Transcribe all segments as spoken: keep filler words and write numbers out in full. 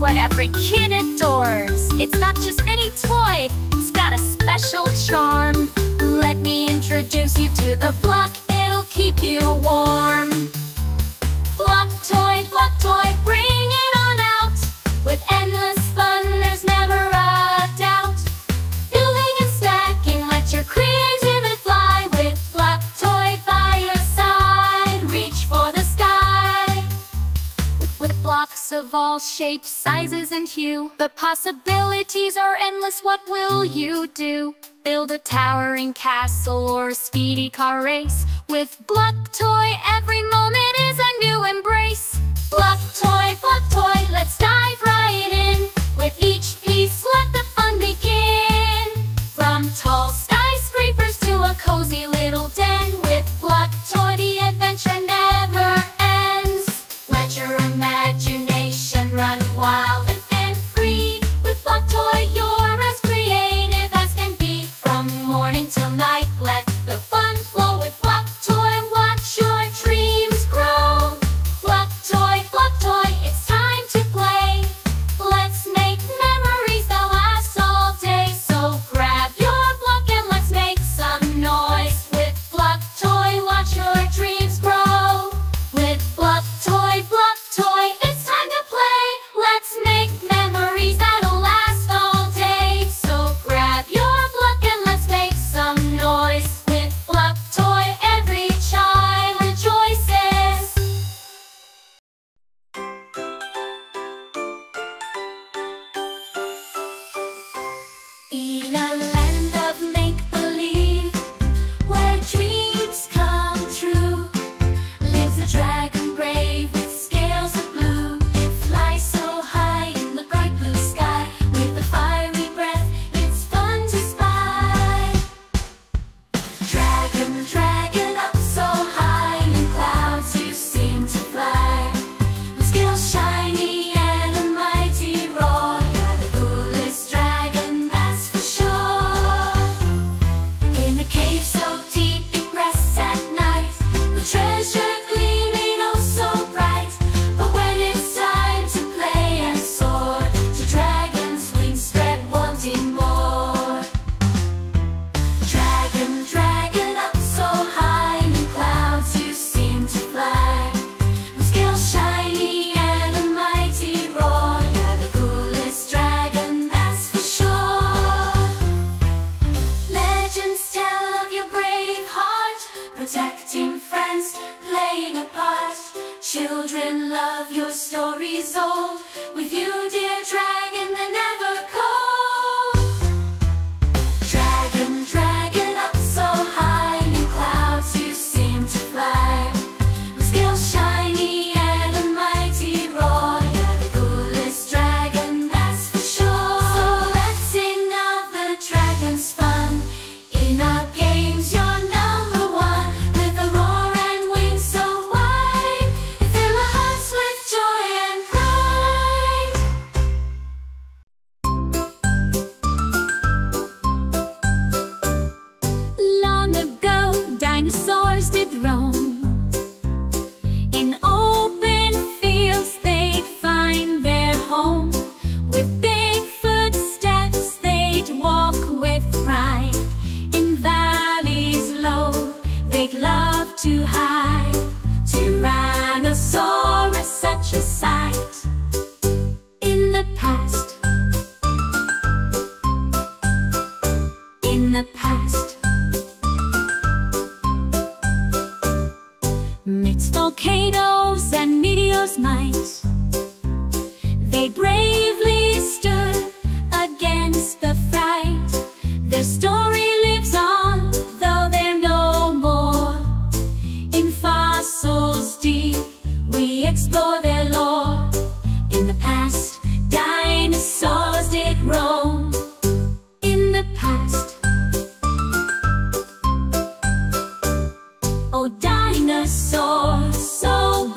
whatever kid adores. It's not just any toy, it's got a special charm. Let me introduce you to the Block, it'll keep you warm. Block toy, Block toy, bring it on out. With endless fun, there's never a doubt. Building and stacking, let your creativity fly. With Block toy by your side, reach for the sky. With blocks of all shapes, sizes, and hue, the possibilities are endless. What will you do? Build a towering castle or a speedy car race. With Block toy, every moment is a new embrace. Block toy, Block toy, let's dive right in. With each piece, let the fun begin. From tall skyscrapers to a cozy little den, with Block toy, the adventure never ends. Let your imagination run wild and free. With Block toy, you'll tonight, let the fun flow with Block toy. Watch your dreams grow. Block toy, Block toy, it's time to play. Let's make memories that last all day. So grab your block and let's make some noise. With Block toy, watch your dreams grow. With Block toy, Block toy, it's time to play. Let's make memories that'll last all day. So grab your block and let's make some noise. With Block toy, every child rejoices. In a land of make-believe, where dreams come true, lives a dragon brave with scales of blue. It flies so high in the bright blue sky. With a fiery breath, it's fun to spy. Dragon, dragon, up so high in clouds, you seem to fly. The scales shiny and a mighty roar. You're the coolest dragon, that's for sure. In a cave so deep it rests at night, the treasure gleaming oh so bright. But when it's time to play and soar, the dragon's wings spread wanting more. Dragon, dragon, up so high in the clouds, you seem to fly. Your scales shiny and a mighty roar. You're the coolest dragon, that's for sure. Legends tell of your brave heart, protecting friends, playing a part. Children love your stories old. With you, dear dragon, they're never cold. Dragon, dragon, up so high in the clouds, you seem to fly. Your scales shiny and a mighty roar. You're the coolest dragon, that's for sure. So let's sing of the dragon's fun. In our games, you're number one. With a roar and wings so wide, you fill our hearts with joy and pride. Long ago, dinosaurs did roam. In open fields, they'd find their home. With big footsteps, they'd walk with pride. In valleys low, they'd love to hide. Tyrannosaurus, such a sight. In the past, in the past, midst volcanoes and meteors' might, they bravely stood against the fright. Their story lives on, though they're no more. In fossils deep, we explore their lore. In the past, dinosaurs did roam. In the past, oh dinosaurs, so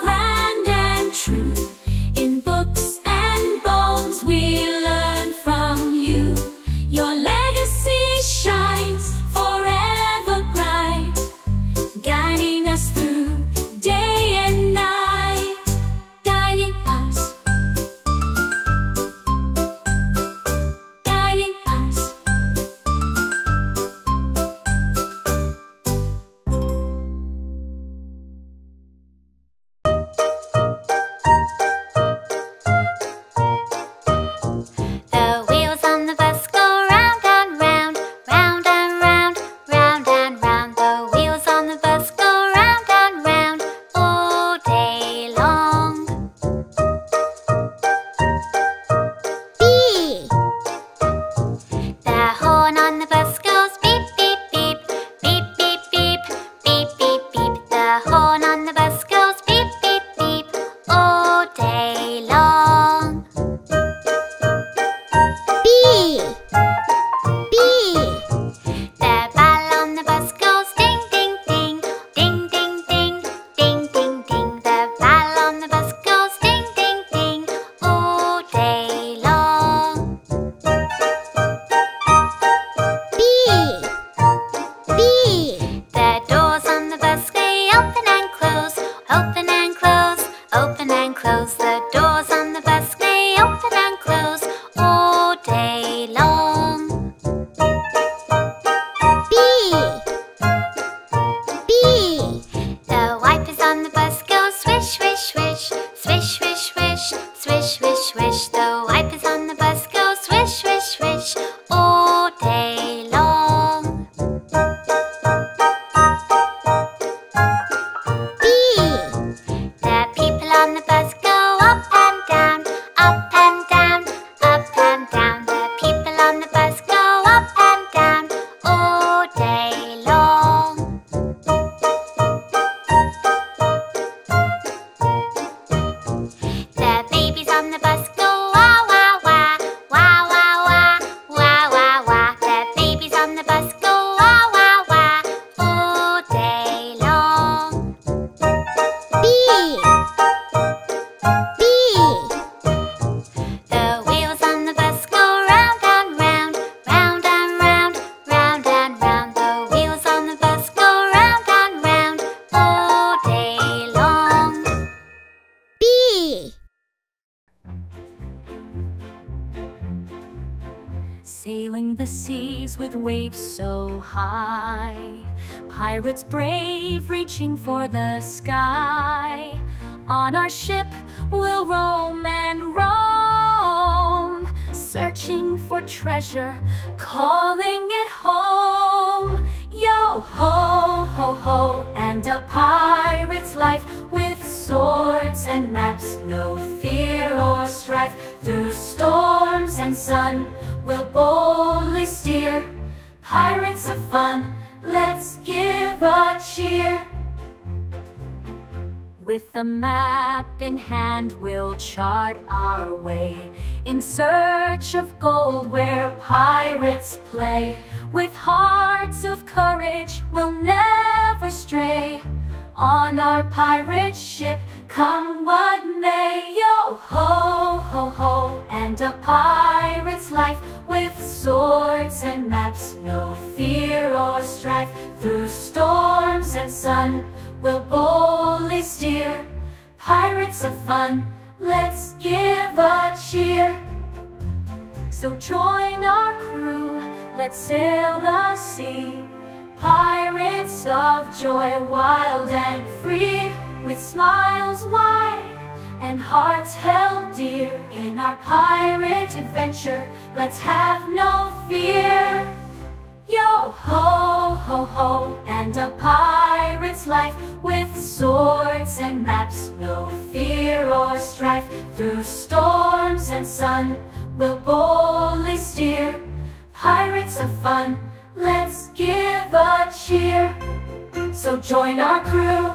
with waves so high. Pirates brave, reaching for the sky. On our ship we'll roam and roam, searching for treasure, calling it home. Yo ho ho ho, and a pirate's life, with swords and maps, no fear or strife. Through storms and sun we'll boldly steer, pirates of fun, let's give a cheer. With a map in hand we'll chart our way, in search of gold where pirates play. With hearts of courage we'll never stray, on our pirate ship, come what may. Yo ho ho ho, and a pirate's life, with swords and maps, no fear or strife. Through storms and sun we'll boldly steer, pirates of fun, let's give a cheer. So join our crew, let's sail the sea, pirates of joy, wild and free. With smiles wide and hearts held dear, in our pirate adventure, let's have no fear. Yo ho ho ho, and a pirate's life, with swords and maps, no fear or strife. Through storms and sun we'll boldly steer, pirates of fun, let's give a cheer. So join our crew.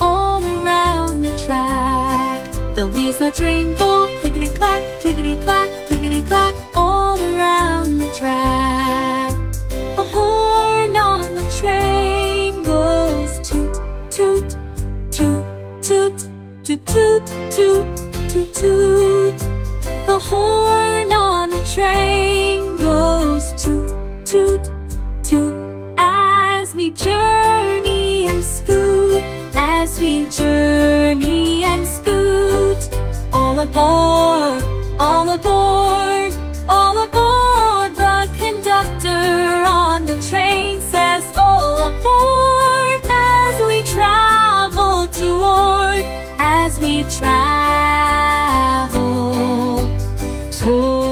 all around the track. The leaves are rainbow, clickety-clack, clickety-clack, clickety-clack, all around the track. A horn on the train goes toot, toot, toot, toot, toot, toot, toot, toot, toot. The horn on the train goes toot, toot, toot, as we journey and scoot, as we journey and scoot. All aboard, all aboard, all aboard. The conductor on the train says all aboard, as we travel toward, as we travel toward.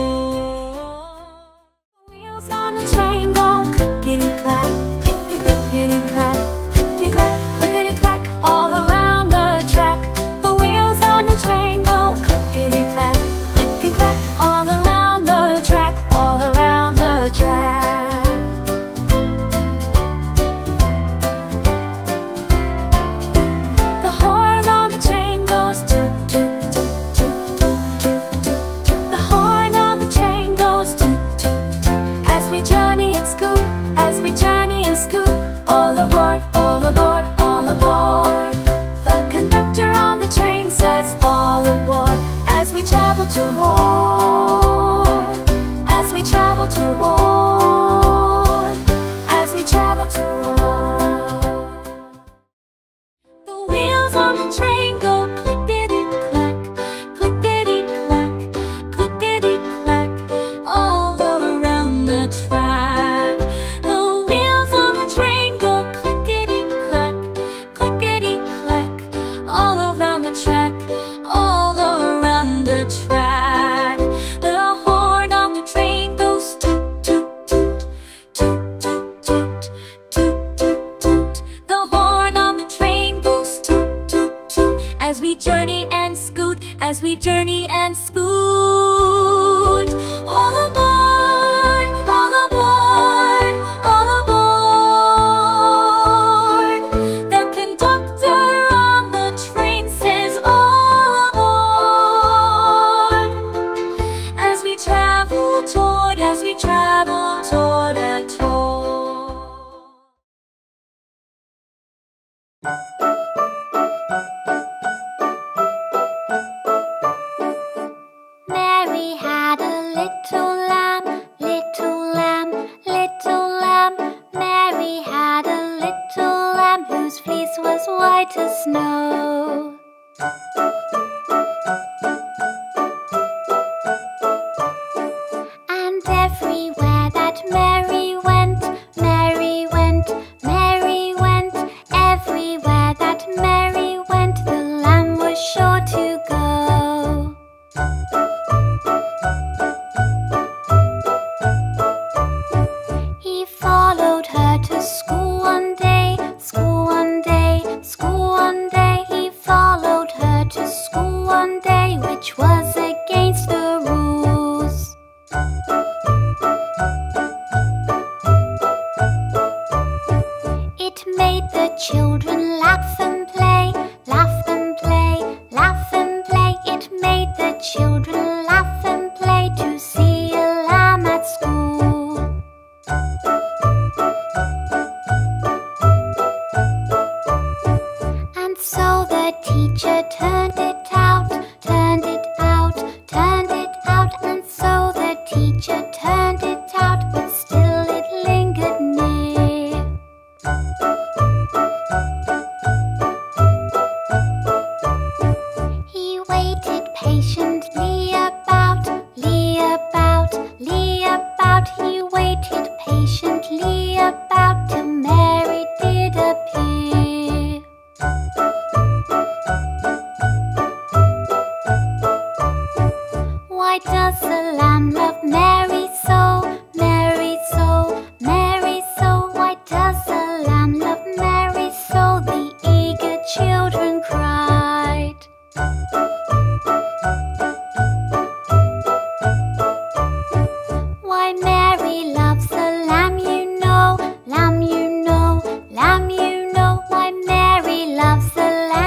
Loves the light.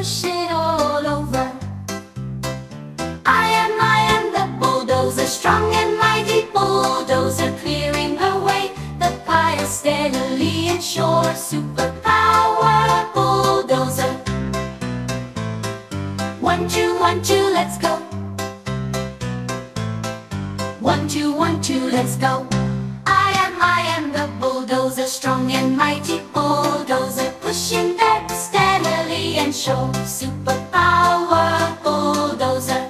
push it all over. I am, I am the bulldozer, strong and mighty bulldozer, clearing her way. The pyre steadily ensures superpower bulldozer. One, two, one, two, let's go. One, two, one, two, let's go. I am, I am the bulldozer, strong and mighty bulldozer, pushing that steadily and show superpower bulldozer.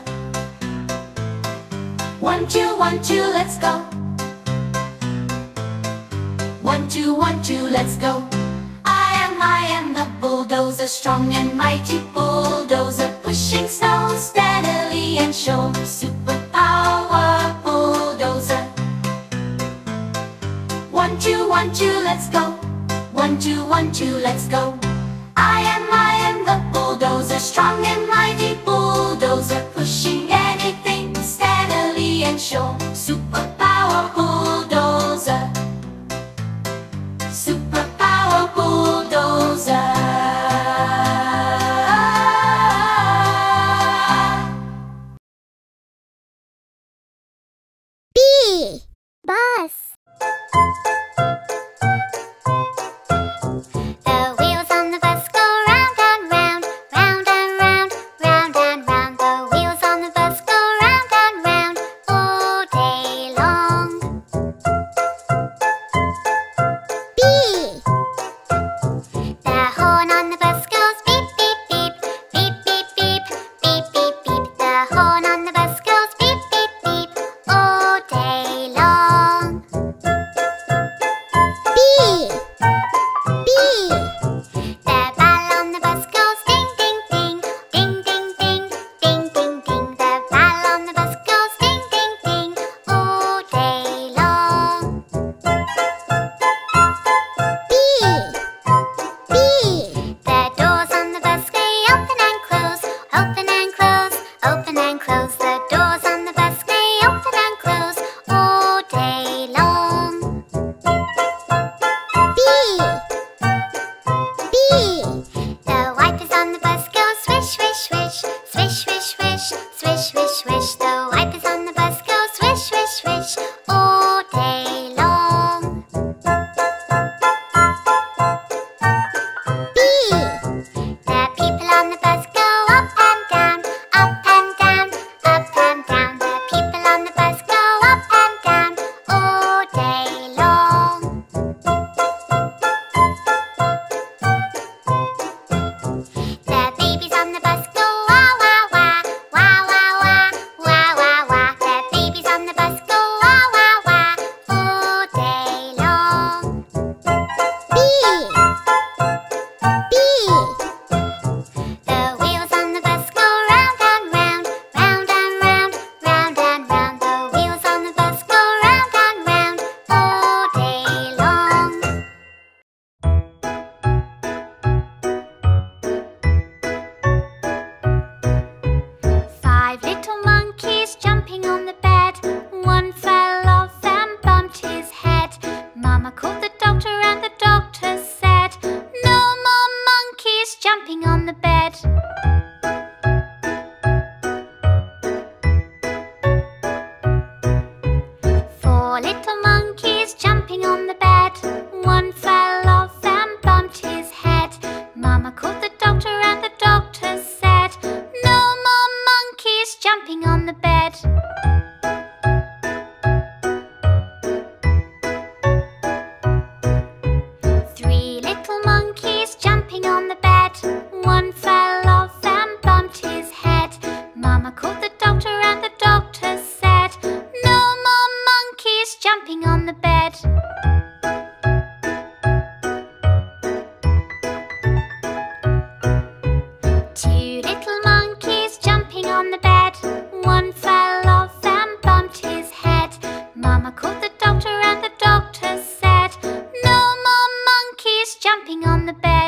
One, two, one, two, let's go. One, two, one, two, let's go. I am, I am the bulldozer, strong and mighty bulldozer, pushing snow steadily and show superpower bulldozer. One, two, one, two, let's go. One, two, one, two, let's go. I am, I am the bulldozer, strong and mighty bulldozer, pushing anything steadily and show superpower bulldozer. Superpower bulldozer. B. Bus. Jumping on the bed.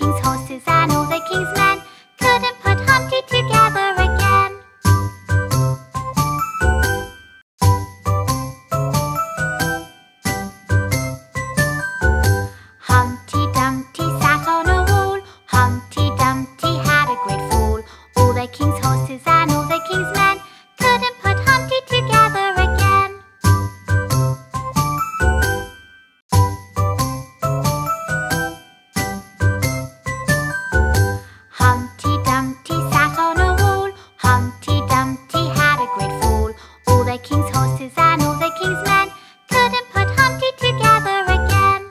king's horses and all the king's men couldn't put Humpty together again. Humpty Dumpty sat on a wall. Humpty Dumpty had a great fall. All the king's horses and all the king's men couldn't put Humpty together again. Humpty Dumpty sat on a wall. Humpty Dumpty had a great fall. All the king's horses and all the king's men couldn't put Humpty together again.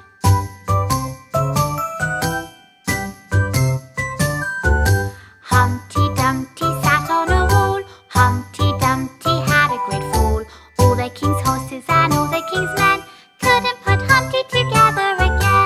Humpty Dumpty sat on a wall. Humpty Dumpty had a great fall. All the king's horses and all the king's men couldn't put Humpty together again.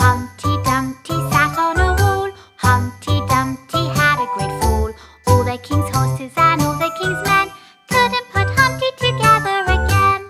Humpty Dumpty sat on a wall. Humpty Dumpty had a great fall. All the king's horses and all the king's men couldn't put Humpty together again.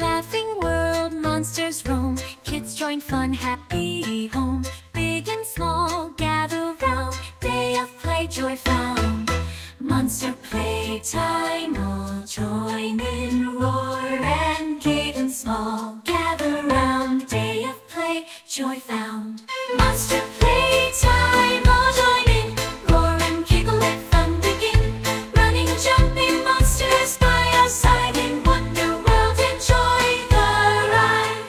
Laughing world, monsters roam. Kids join fun, happy home. Big and small, gather round. Day of play, joy found. Monster playtime, all join in. Roar and great and small, gather round. Day of play, joy found. Monster playtime, all join in. Roar and giggle, let fun begin. Running and jumping monsters by our side. In Wonder World, enjoy the ride.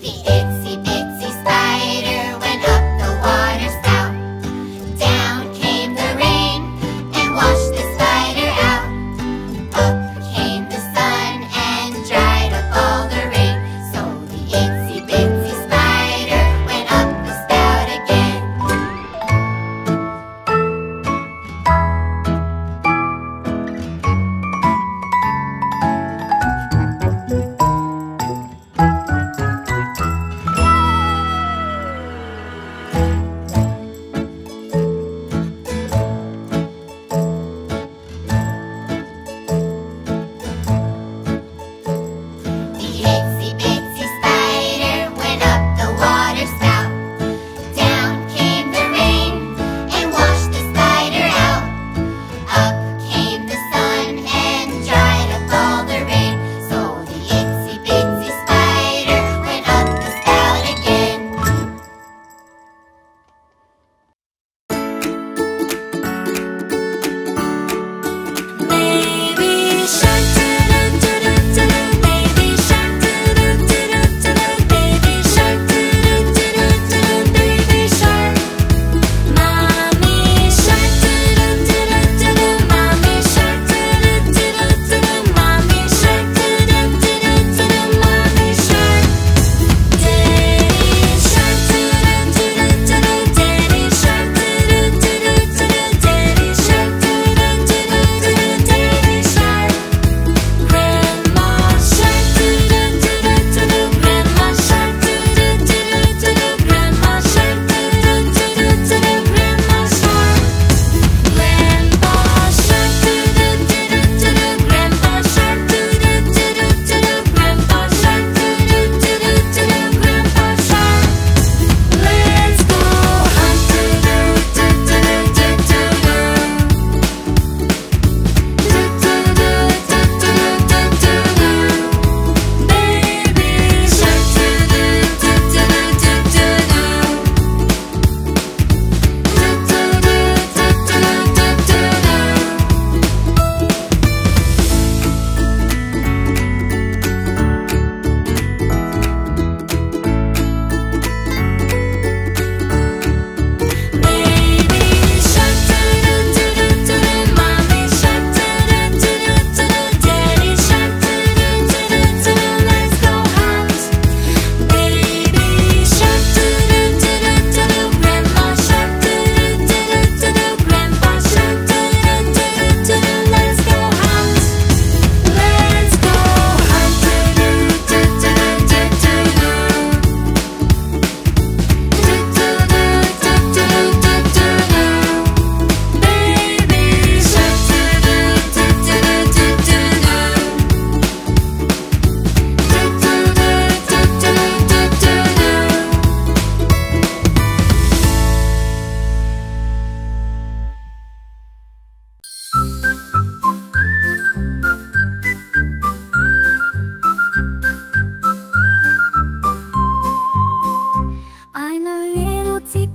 The itsy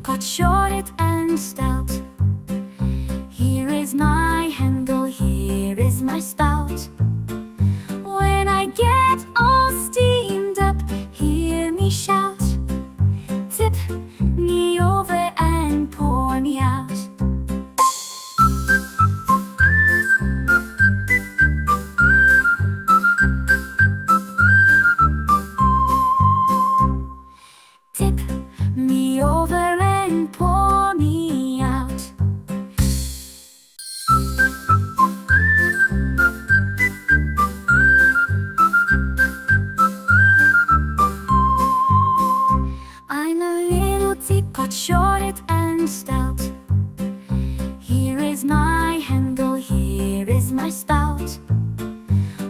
cut short and stout. Here is my handle, here is my spout. When I get all steamed up, hear me shout. Tip me over and pour me out. Tip me over and pour me out. I'm a little teapot, short and stout. Here is my handle, here is my spout.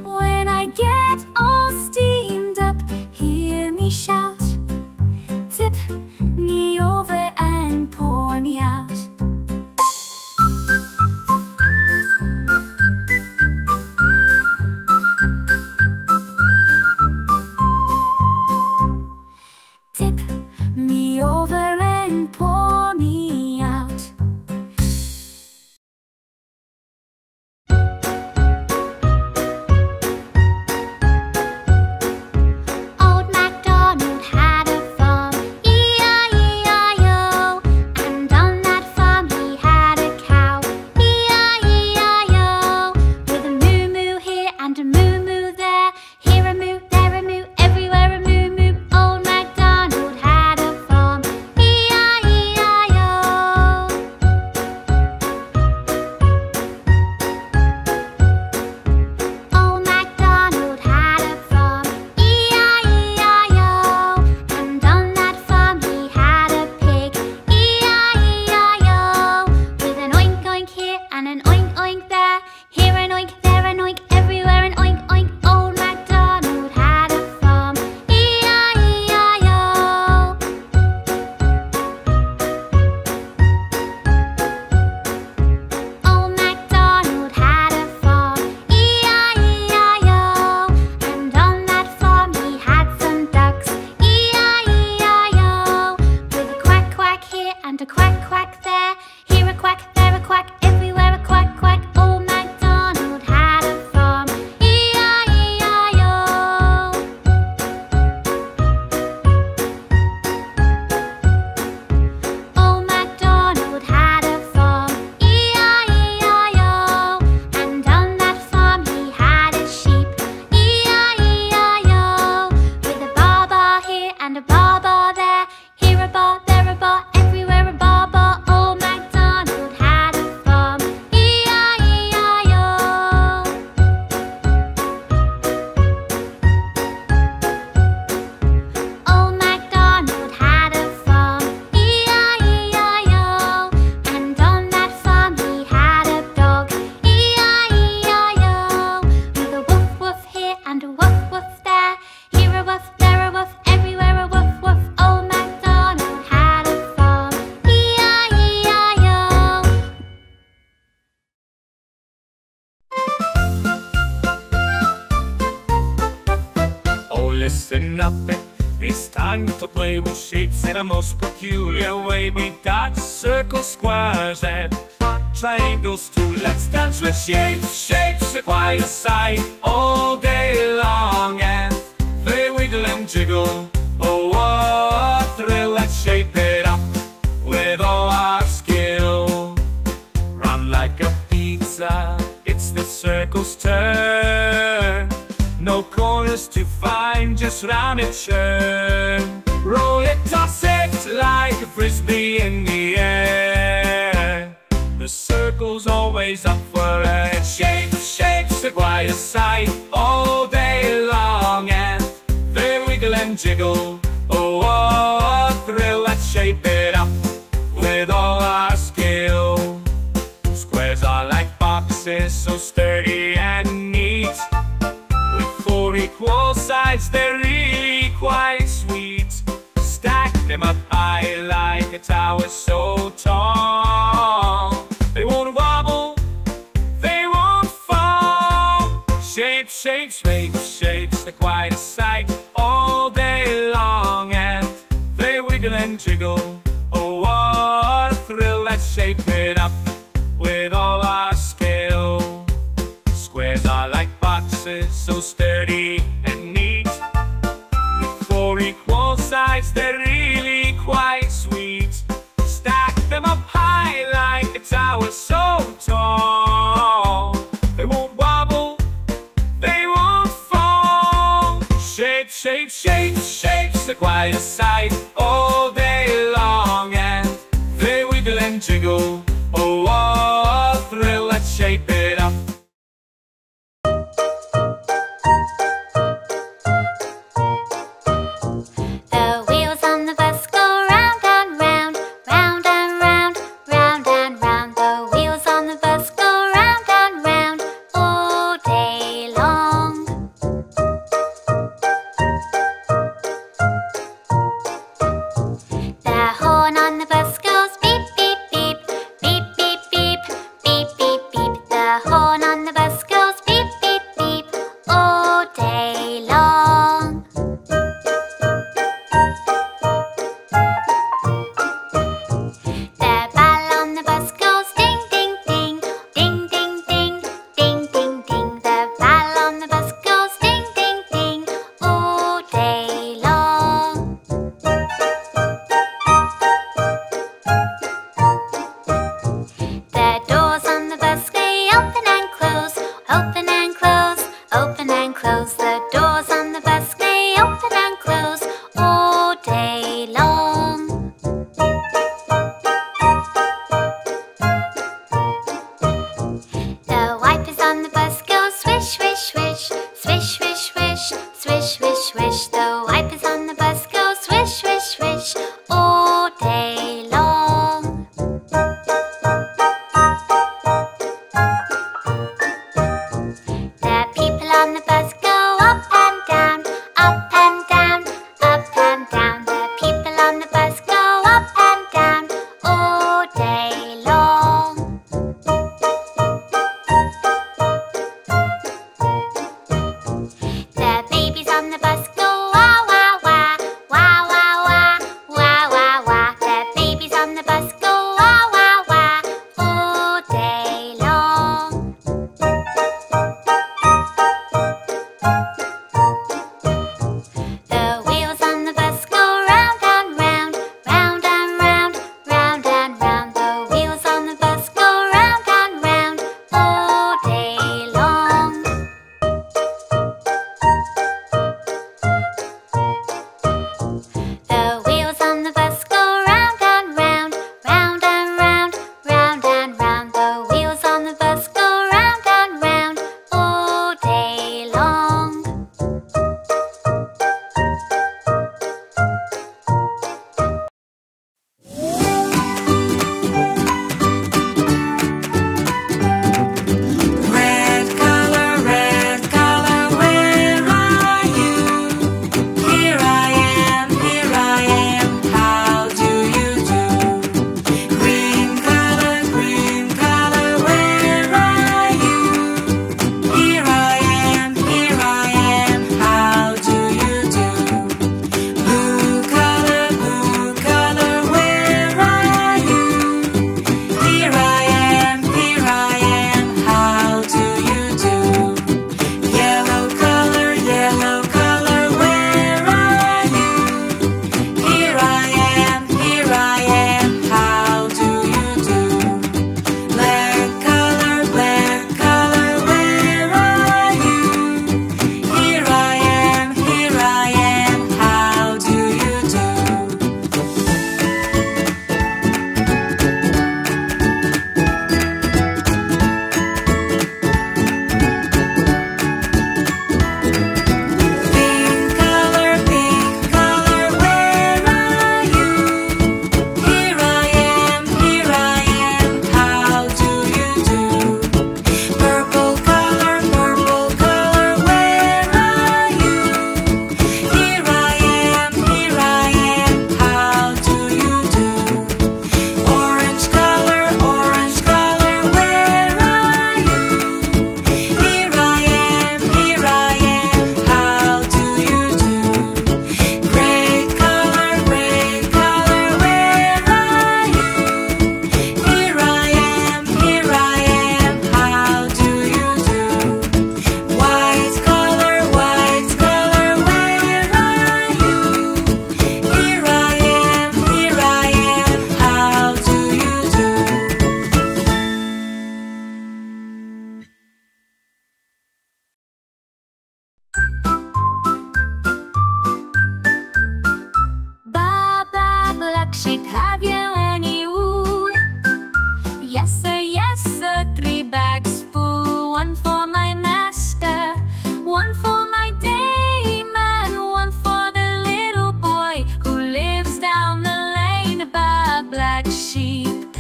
When I get all steamed up, hear me shout. Tip me over and pour me out. Tip me over and pour me out. Listen up, it's time to play with shapes in a most peculiar way. We dodge circles, squares, and triangles too. Let's dance with shapes. Shapes require sight all day long, and they wiggle and jiggle. Oh, what a thrill! Let's shape it up with all our skill. Run like a pizza, it's the circle's turn. No corners to find, just round it, churn. Roll it, toss it like a frisbee in the air. The circle's always up for it. Shapes, shapes require sight all day long, and they wiggle and jiggle. Oh, oh, oh, thrill! Let's shape it up with all our skill. Squares are like boxes, so sturdy and neat. Equal sides, they're really quite sweet. Stack them up high like a tower so tall. They won't wobble, they won't fall. Shapes, shapes, shapes, shapes, they're quite a sight all day long, and they wiggle and jiggle. Oh, oh. thrill. Let's shape it up with all our skill. Squares are like boxes, so sturdy and neat. With four equal sides, they're really quite sweet. Stack them up high like a tower so tall. They won't wobble, they won't fall. Shape, shape, shape, shapes are quite a sight all day long. And they wiggle and jiggle. Oh, oh, oh, thrill, let's shape it up. The wheels on the bus go round and round, round and round, round and round. The wheels on the bus go round and round all day long. The horn on the bus goes beep, beep, beep. The horn on the bus goes beep, beep, beep all day long. The bell on the bus goes ding, ding, ding, ding, ding, ding, ding, ding, ding. The bell on the bus goes ding, ding, ding all day long. The doors on the bus go open and close, open and close, open and close. The doors on the bus they open and close all day long. The wipers on the bus go swish, swish, swish, swish, swish, swish, swish, swish, swish. The wipers on the bus go swish, swish, swish all day long. On the bus go up and down, up and down, up and down. The people on the bus go up and down all day long. The babies on the bus go wah wah wah, wah wah wah, wah wah wah. she'd have you any wool. Yes sir, yes sir, three bags full. One for my master, one for my dayman, one for the little boy who lives down the lane above black sheep.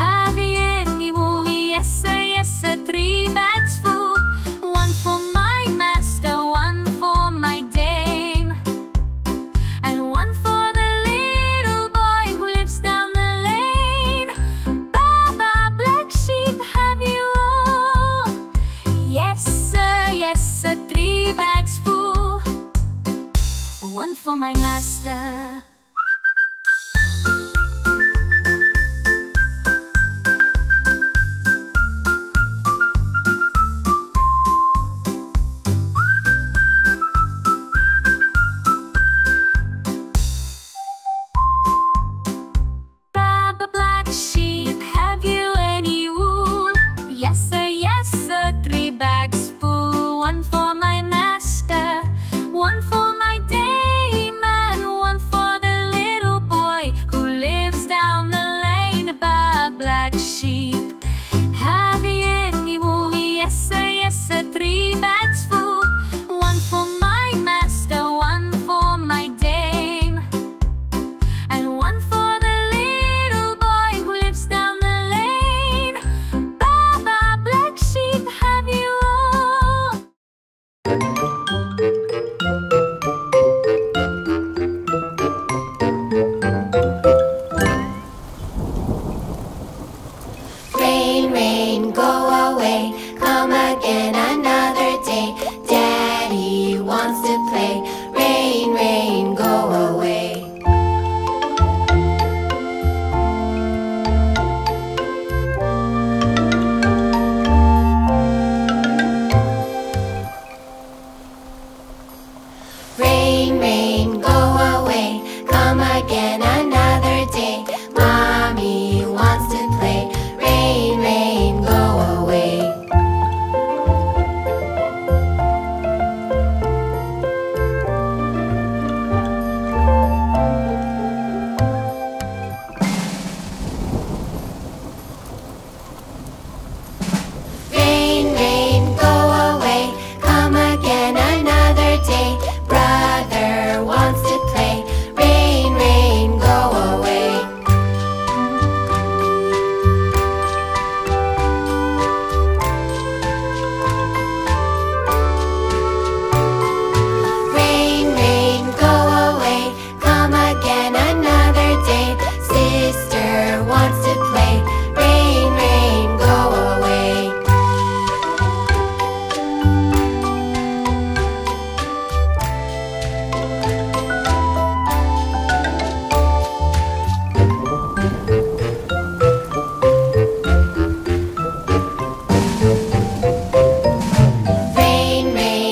Have you any wool? Yes sir, yes sir, three bags full. One for my master, one for my dame, and one for three bags full, one for my master. Baba black sheep, have you any wool? Yes sir, yes sir, three bags full. One for One for my dayman, one for the little boy who lives down the lane above black sheep. Have you any wool? Yes sir, yes sir, three bags full. One for my master, one for my dame, and one for the little boy who lives down the lane. Baba black sheep, have you all? Rain, rain, go away, come again another day. Daddy wants to play. Rain, rain, go away. Rain, rain, go away, come again another day. Mommy wants to play. Rain, rain, go away. Rain, rain, go away, come again another day. Brother wants to play. Rain, rain, go away. Rain, rain, go away, come again another day. Sister wants to play. Rain, rain, go away. Rain, rain, go away, come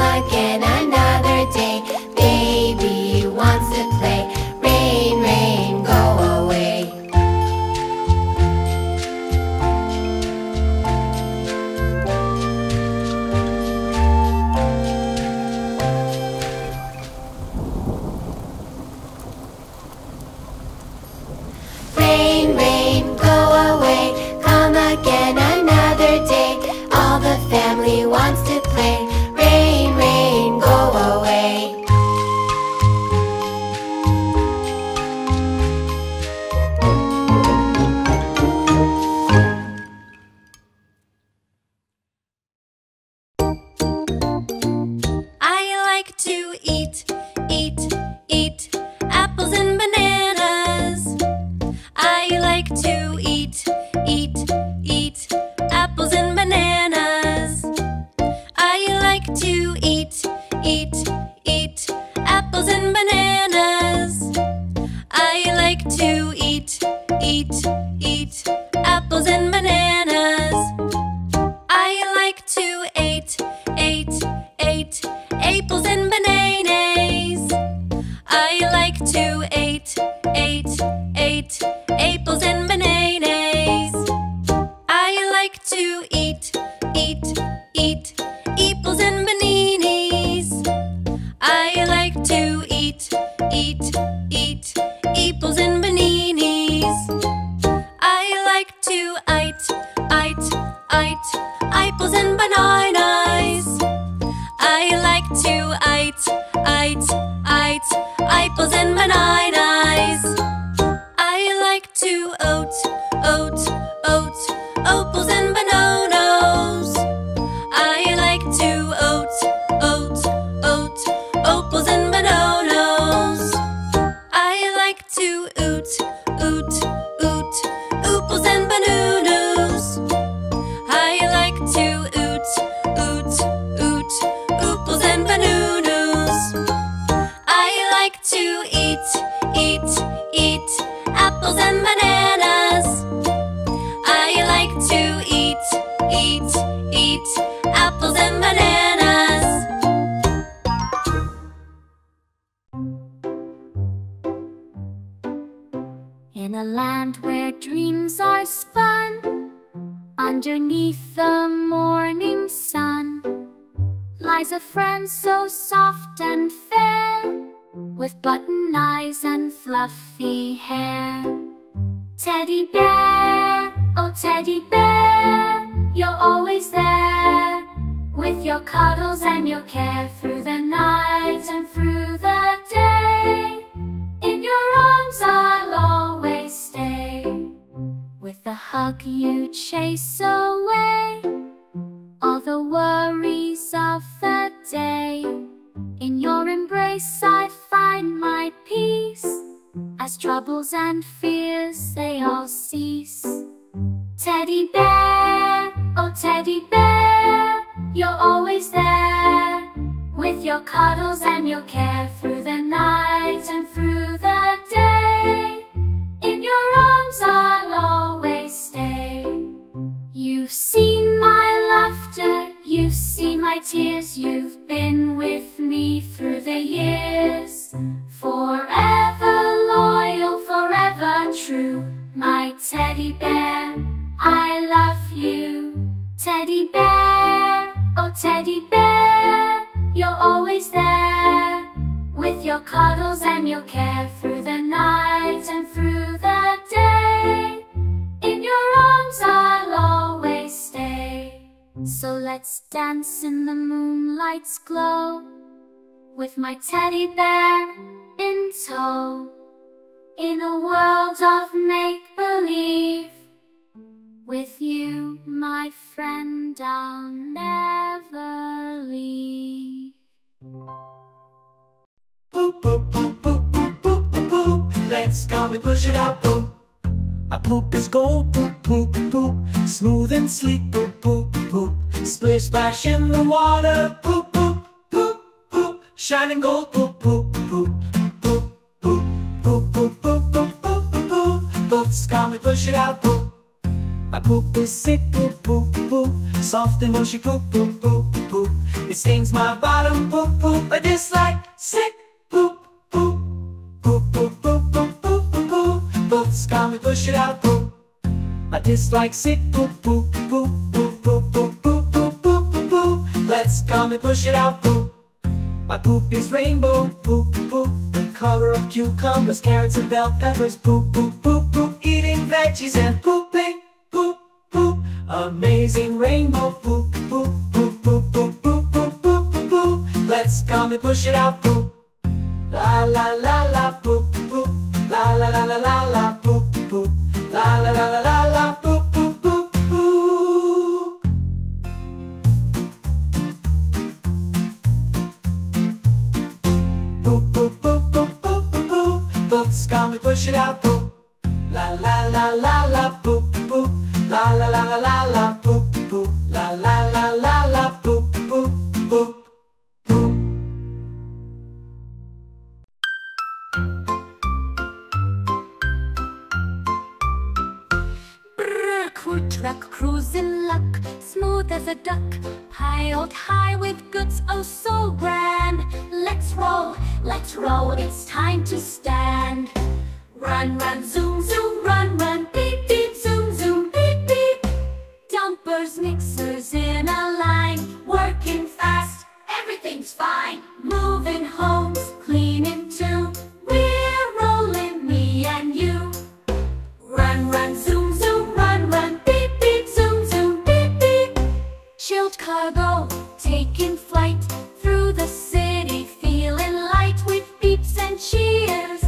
again another day. Baby wants to play. Rain, rain, go away. Rain, rain, go away, come again another day. All the family wants to play. Rain, rain, go away. I like to eat, eat, eat apples and bananas. I like to eat, eat, eat apples and bananas. I like to eat, eat, eat apples and bananas. I like to eat, eat, eat apples and bananas. I like to eat, eat, eat apples and bananas. I like to eat, eat, eat apples and bananas. I like to eat, eat, eat apples and bananas. I like to eat, eat, eat on my nine eyes. I like to oat, oat, oat, opals and bononos. I like to oat, oat, oat, opals and bononos. I like to oot, oot, oot, opals and bononos. I like to oot, oot, oot, opals and bononos. I like to eat, eat, eat apples and bananas. I like to eat, eat, eat apples and bananas. In a land where dreams are spun, underneath the morning sun, lies a friend so soft and fair, with button eyes and fluffy hair. Teddy bear, oh teddy bear, you're always there, with your cuddles and your care, through the night and through the day. In your arms I'll always stay, with a hug you chase away all the worries of the day. In your embrace I find my peace, as troubles and fears they all cease. Teddy bear, oh teddy bear, you're always there, with your cuddles and your care, through the night and through the day. In your arms I'll always stay. You've seen my laughter, you've seen my tears, you've been with me through the years. Forever loyal, forever true, my teddy bear, I love you. Teddy bear, oh teddy bear, you're always there, with your cuddles and your care, through the night and through the day. In your arms I'll always stay. So let's dance in the moonlight's glow, with my teddy bear in tow. In a world of make-believe, with you, my friend, I'll never leave. Boop, boop, boop, boop, boop, boop, boop. Let's go and push it out, boop. A poop is gold, poop, poop, poop, smooth and sleek, poop, poop, poop. Splish, splash in the water, poop, poop, poop, poop. Shining gold, poop, poop, poop, poop, poop, poop, poop, poop, poop, poop, poop. Boop's come and push it out, poop. My poop is sick, poop, poop, poop, soft and mushy, poop, poop, poop, poop. It stings my bottom, poop, poop, I dislike sick, poop, poop, poop, poop, poop, poop, poop, poop. Boop's come and push it out, poop. I dislike sick, poop, poop, poop, poop, poop, poop, poop, poop, poop, poop. Let's come and push it out, poop. My poop is rainbow, poop, poop, the color of cucumbers, carrots and bell peppers, poop, poop, poop, poop, eating veggies and pooping, poop, poop. Amazing rainbow, poop, poop, poop, poop, poop, poop, poop, poop, poop, poop. Let's come and push it out, poop. La la la la, poop, poop, la la la la la la, poop, poop, la la la la la. Push it out, poop. La la la la la, poop, poop. La la la la la la, poop, poop. La la la la la, poop, poop, poop, poop. Brr, cool truck, cruising luck, smooth as a duck, piled high with goods, oh so grand. Let's roll, let's roll, it's time to stand. Run, run, zoom, zoom, run, run, beep, beep, zoom, zoom, beep, beep. Dumpers, mixers in a line, working fast, everything's fine. Moving homes, cleaning too, we're rolling, me and you. Run, run, zoom, zoom, run, run, beep, beep, zoom, zoom, beep, beep. Chilled cargo, taking flight, through the city, feeling light with beeps and cheers.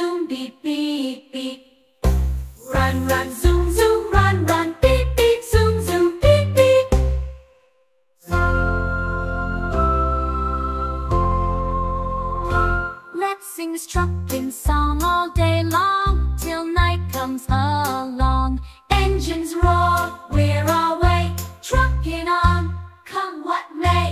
zoom, beep, beep, beep. Run, run, zoom, zoom, run, run, beep, beep, zoom, zoom, beep, beep. Let's sing a struckin' song all day long, till night comes along. Engines roar, we're away, truckin' on, come what may.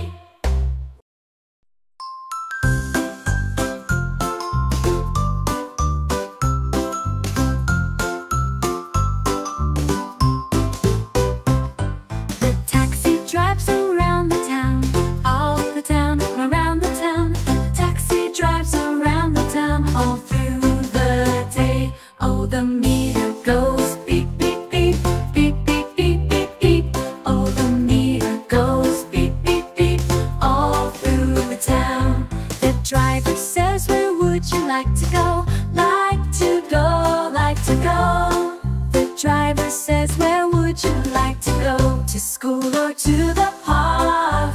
The meter goes beep, beep, beep, beep, beep, beep, beep, beep. Oh, the meter goes beep, beep, beep, all through the town. The driver says, where would you like to go? Like to go, like to go. The driver says, where would you like to go? To school or to the park?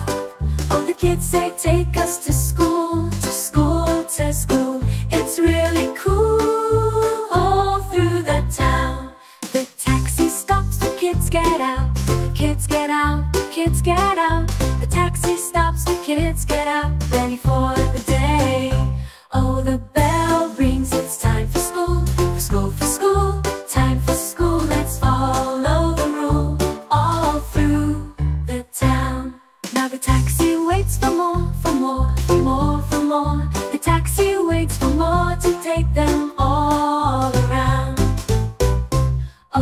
Oh, the kids say, take us to school, to school, to school. It's really cool. Get out, the kids get out, the kids get out. The taxi stops, the kids get out, ready for the day. Oh, the bell rings, it's time for school, for school, for school, time for school. Let's follow the rule all through the town. Now the taxi waits for more, for more, for more, for more. The taxi waits for more to take them all around.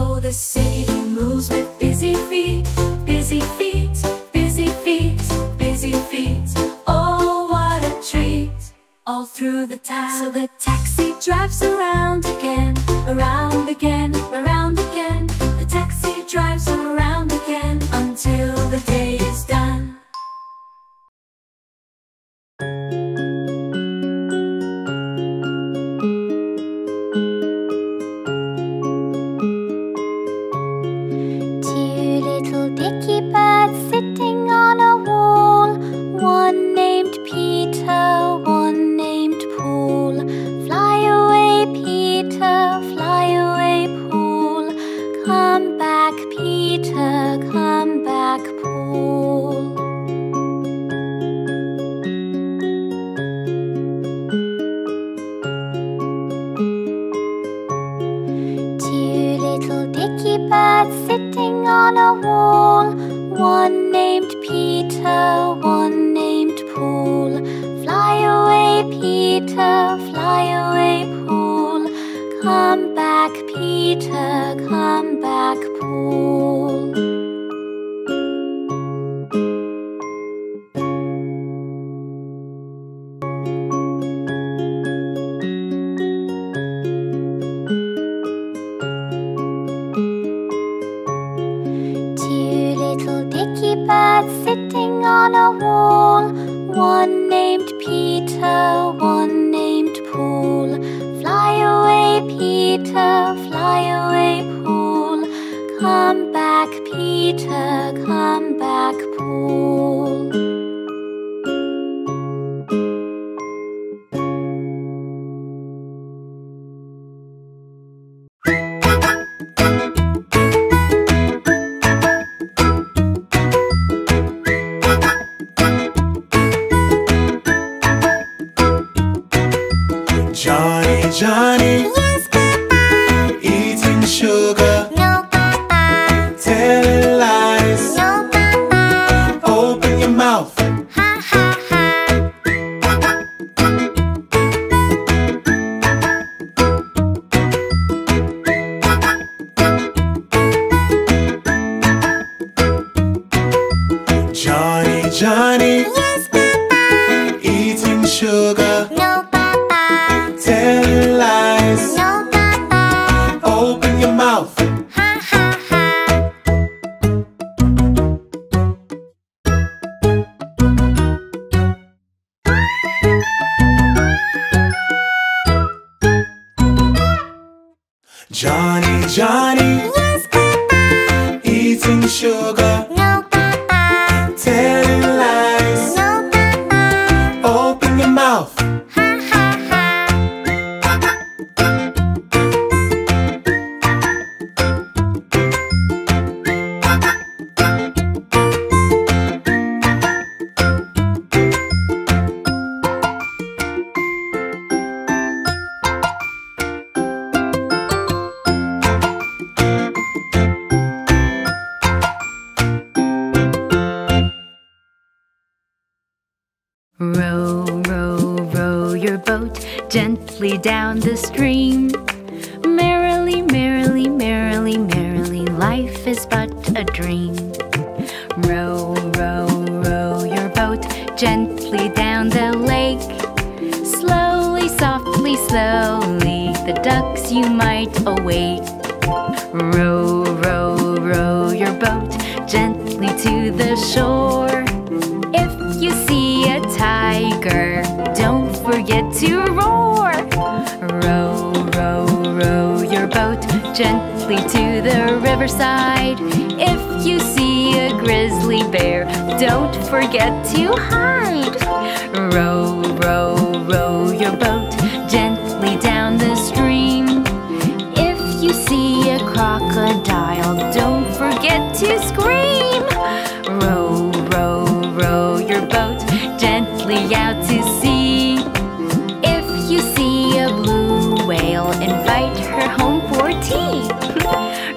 Oh, the city moves with busy feet, busy feet, busy feet, busy feet. Oh, what a treat, all through the town. So the taxi drives around again, around again, around again. The taxi drives around again until the day is done. Sugar, no, Papa, telling lies. No. Row, row, row your boat gently down the stream. Merrily, merrily, merrily, merrily, life is but a dream. Row, row, row your boat gently down the lake. Slowly, softly, slowly, the ducks you might awake. Row, row, row your boat gently to the shore. If you see a tiger, don't forget to roar. Row, row, row your boat gently to the riverside. If you see a grizzly bear, don't forget to hide. Row, row, row your boat gently down the stream. If you see a crocodile, don't forget to scream. Row, row, row your boat gently out to sea. If you see a blue whale, invite her home for tea.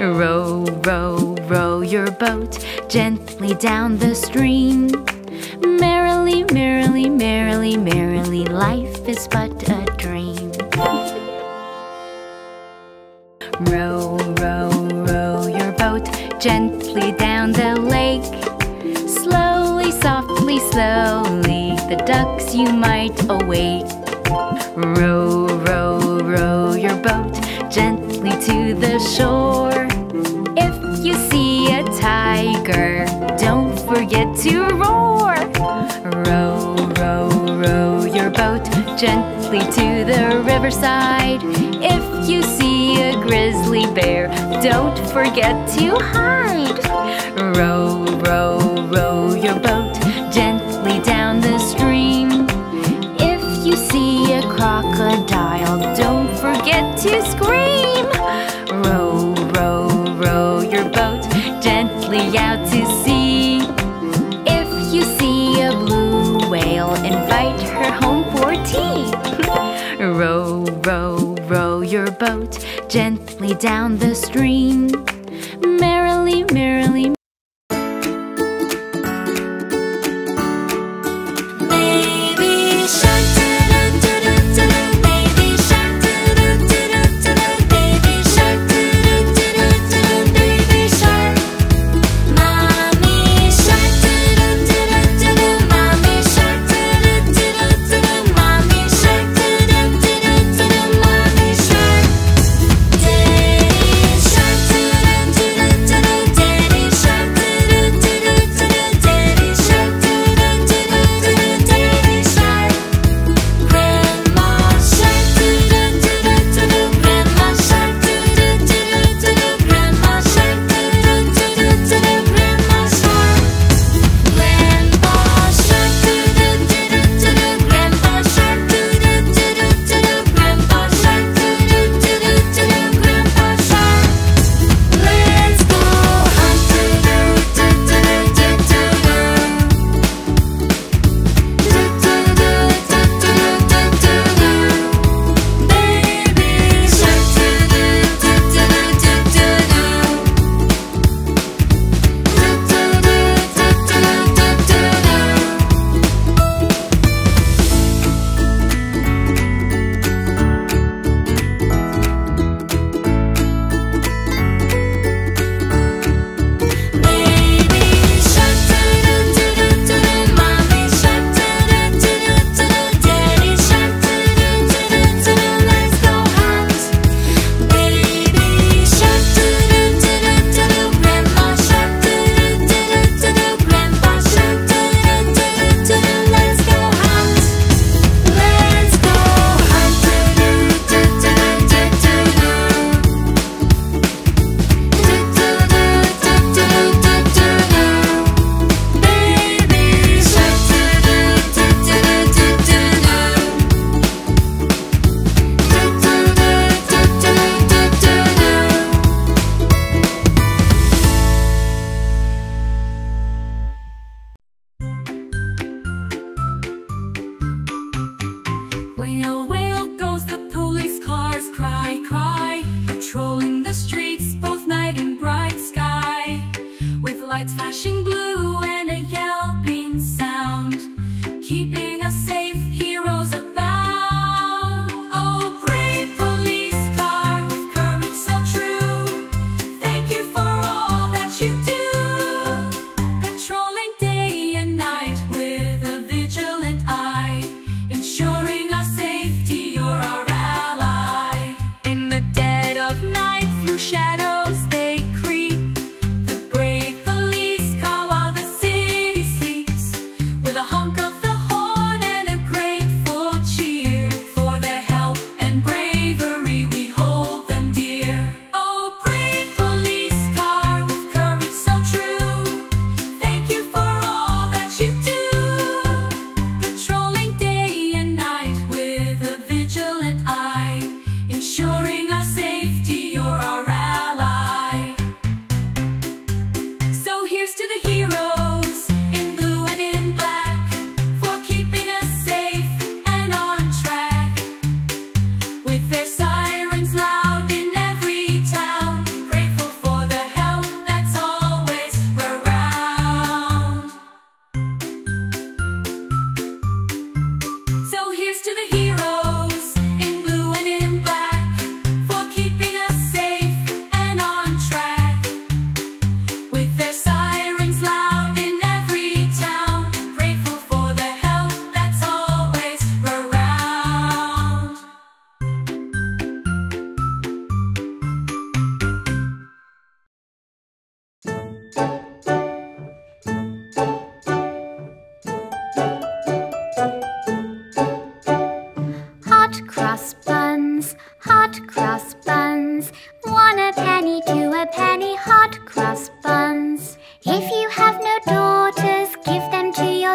Row, row, row your boat gently down the stream. Merrily, merrily, merrily, merrily, life is but a dream. Row, row, row your boat gently down the lake. Slowly, softly, slowly, the ducks you might awake. Row, row, row your boat gently to the shore. If you see a tiger, don't forget to roar. Row, row, row your boat gently to the riverside. If you see a grizzly bear, don't forget to hide. Row, row, row your boat gently down the stream. If you see a crocodile, don't forget to scream. Row, row, row your boat gently out to sea. If you see a blue whale, invite her home for tea. Row, row, row your boat gently down the stream. Merrily, merrily. Baby shark, doo-doo-doo-doo-doo. Baby shark, doo-doo-doo-doo-doo. Baby shark, doo-doo-doo-doo-doo. Baby shark. Mommy shark, doo-doo-doo-doo-doo. Mommy shark, doo-doo-doo-doo-doo. Mommy shark, doo-doo-doo-doo-doo. Mommy shark. Daddy shark, doo-doo-doo-doo-doo. Daddy shark, doo-doo-doo-doo-doo. Daddy shark, doo-doo-doo-doo-doo. Daddy shark. Grandma shark, doo-doo-doo-doo-doo. Grandma shark, doo-doo-doo-doo-doo. Grandma shark, doo-doo-doo-doo-doo. Grandma shark. Grandpa shark, doo-doo-doo-doo-doo. Grandpa shark, doo-doo-doo-doo-doo. Grandpa shark, doo-doo-doo-doo-doo. Grandpa shark. Let's go hunt, doo-doo-doo-doo-doo-doo-doo. Baby shark, doo-doo-doo-doo-doo-doo-doo. Doo-doo-doo-doo-doo-doo-doo. Baby shark, doo-doo-doo-doo-doo. Mommy shark, doo-doo-doo-doo-doo. Daddy shark, doo-doo-doo-doo-doo. Let's go hunt. Baby shark, doo-doo-doo-doo-doo. Grandma shark, doo-doo-doo-doo-doo. Grandpa shark, doo-doo-doo-doo-doo. Let's go hunt. Let's go hunt, doo-doo-doo-doo-doo-doo-doo. Baby shark, doo-doo-doo-doo-doo-doo-doo. Doo-doo-doo-doo-doo-doo-doo. Wail, wail goes the police cars, cry, cry, patrolling the streets both night and bright sky, with lights flashing blue and a yelping sound, keeping us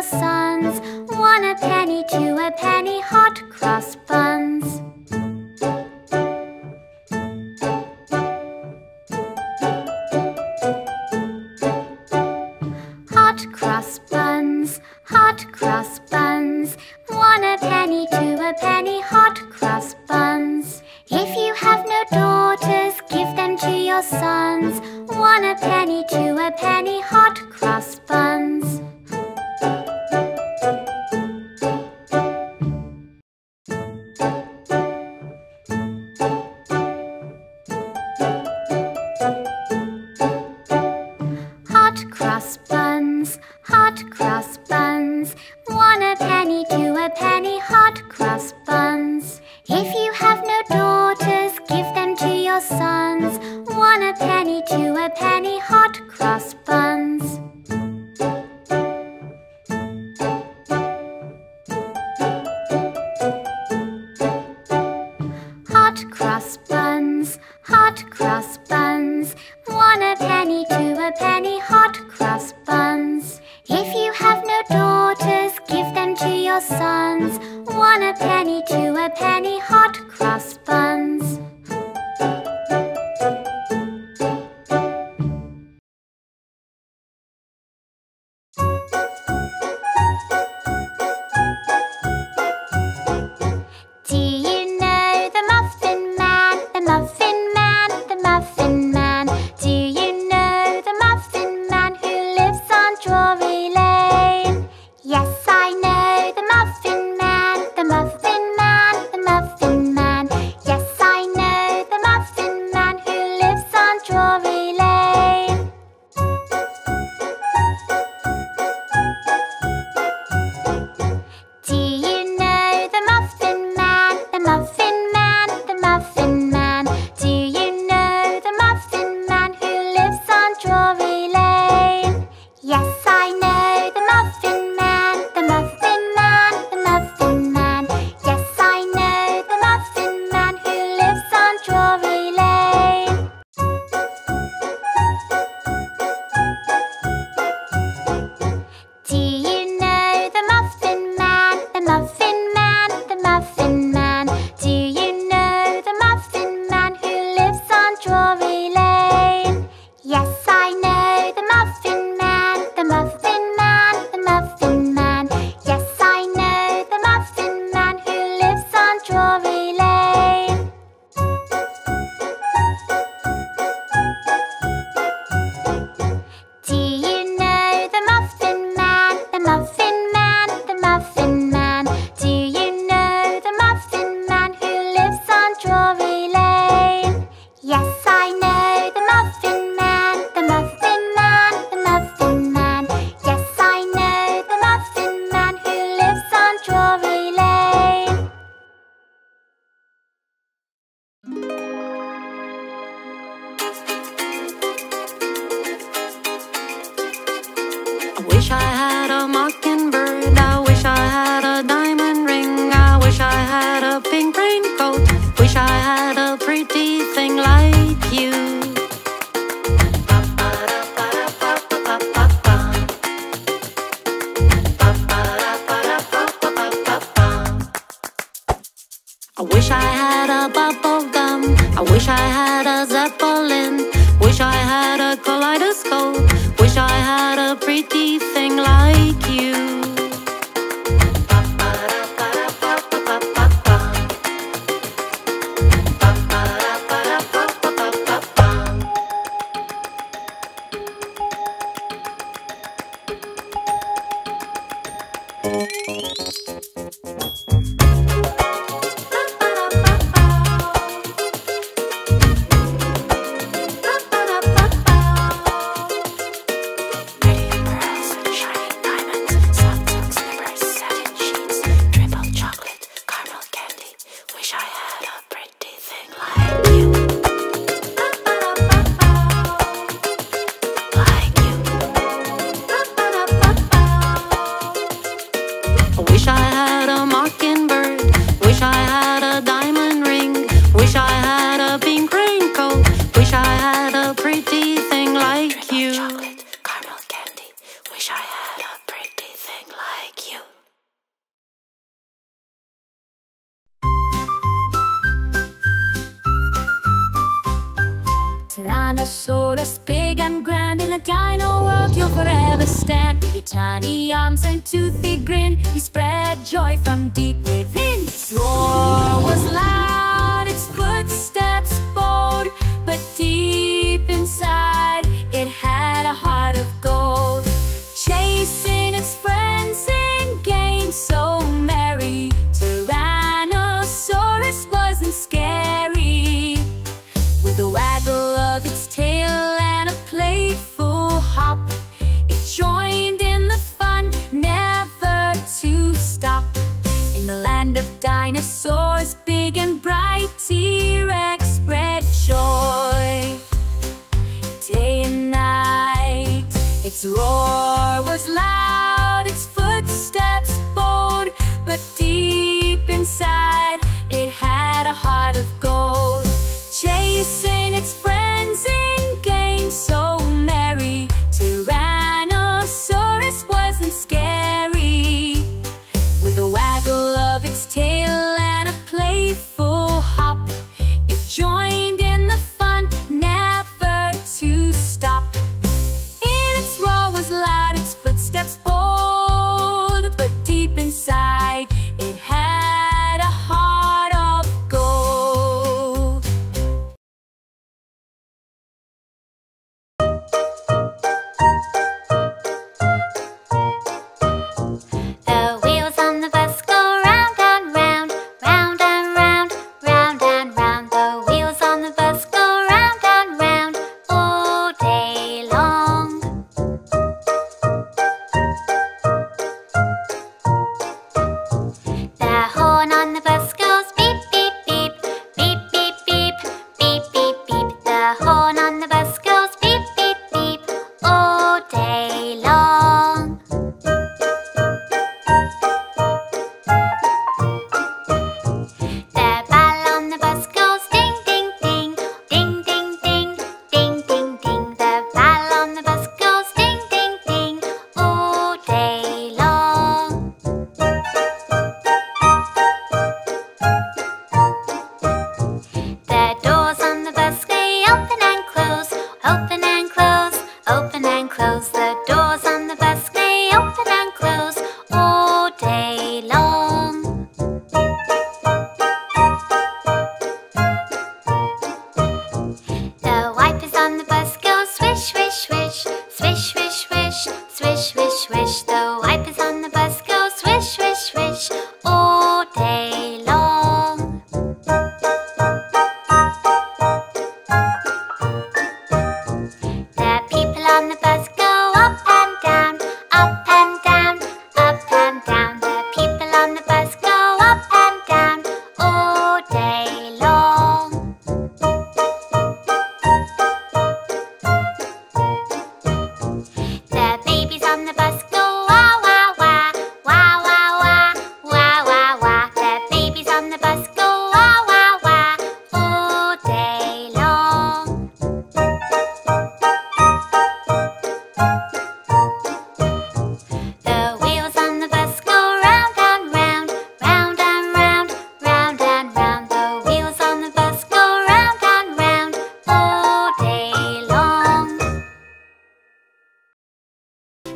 your sons. One a penny, two a penny, hot cross buns. Hot cross buns, hot cross buns. One a penny, two a penny, hot cross buns. If you have no daughters, give them to your sons. One a penny, two a penny, hot cross buns. Hot cross buns, hot cross buns. One a penny, two a penny, hot cross buns. If you have no daughters, give them to your sons. One a penny, two a penny, hot cross buns. Hot cross buns, hot cross buns. One a penny, two a penny, hot cross buns. If you have no daughters, give them to your sons. One a penny, two a penny, hot cross buns. Wish I had a pretty thing like dinosaurs, big and grand. In a dino world you'll forever stand. With tiny arms and toothy grin, he spread joy from deep within. His roar was loud, its footsteps bold, but deep inside it had a heart of gold. Chasing its friends in games so merry, Tyrannosaurus wasn't scary. With a waggle of its tail and a playful hop, it joined in the fun, never to stop. In the land of dinosaurs, big and bright, T-Rex spread joy day and night. Its roar was loud, its footsteps bold, but deep inside it had a heart of gold. Chasing its friends in games so merry, Tyrannosaurus wasn't scary. With a waggle of its tail and a playful hop, it joined in the fun, never to stop. Its roar was loud, its footsteps bold, but deep inside it had a heart of gold. The wheels on the bus go round and round, round and round, round and round. The wheels on the bus go round and round all day long. The horn on the bus goes beep, beep, beep, beep, beep, beep, beep, beep, beep. The horn on the bus goes beep, beep, beep all day long. The bell on the bus goes ding, ding, ding, ding, ding, ding, ding, ding, ding. The bell on the bus goes ding, ding, ding, all day long. The doors on the bus, they open and close, open and close, open and close. The doors on the bus, they open and close all day long. The wipers on the bus go swish, swish, swish, swish, swish, swish, swish, swish, swish. The wipers on the bus go swish, swish, swish all day long. The people on the bus go up and down, up and down, up and down. The people on the bus go up and down all day long. The babies on the bus go wah wah wah, wah wah wah, wah wah wah. The babies on the bus go wah wah wah all day long. The wheels on the bus go round and round, round and round, round and round. The wheels on the bus go round and round all day long.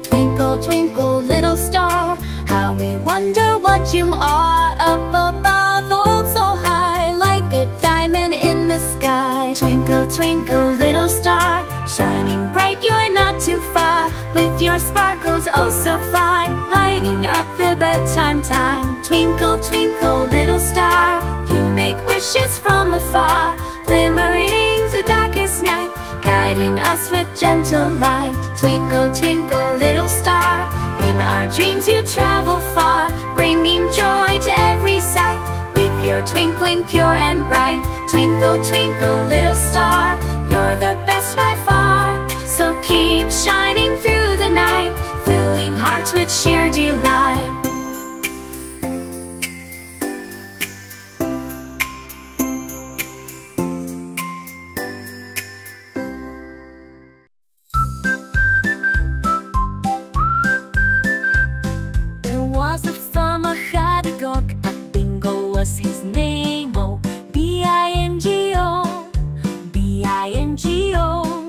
Twinkle, twinkle, little star, how we wonder what you are. Up above, oh so high, like a diamond in the sky. Twinkle, twinkle, little star, shining bright, you're not too far. With your sparkles, oh so fine, lighting up the bedtime time. Twinkle, twinkle, little star, you make wishes from afar. Glimmering the darkest night, guiding us with gentle light. Twinkle, twinkle, little star, in our dreams you travel far, bringing joy to every sight. With your twinkling pure and bright, twinkle, twinkle, little star, you're the best by far. So keep shining through the night, filling hearts with sheer delight. His name, oh, B I N G O, B I N G O.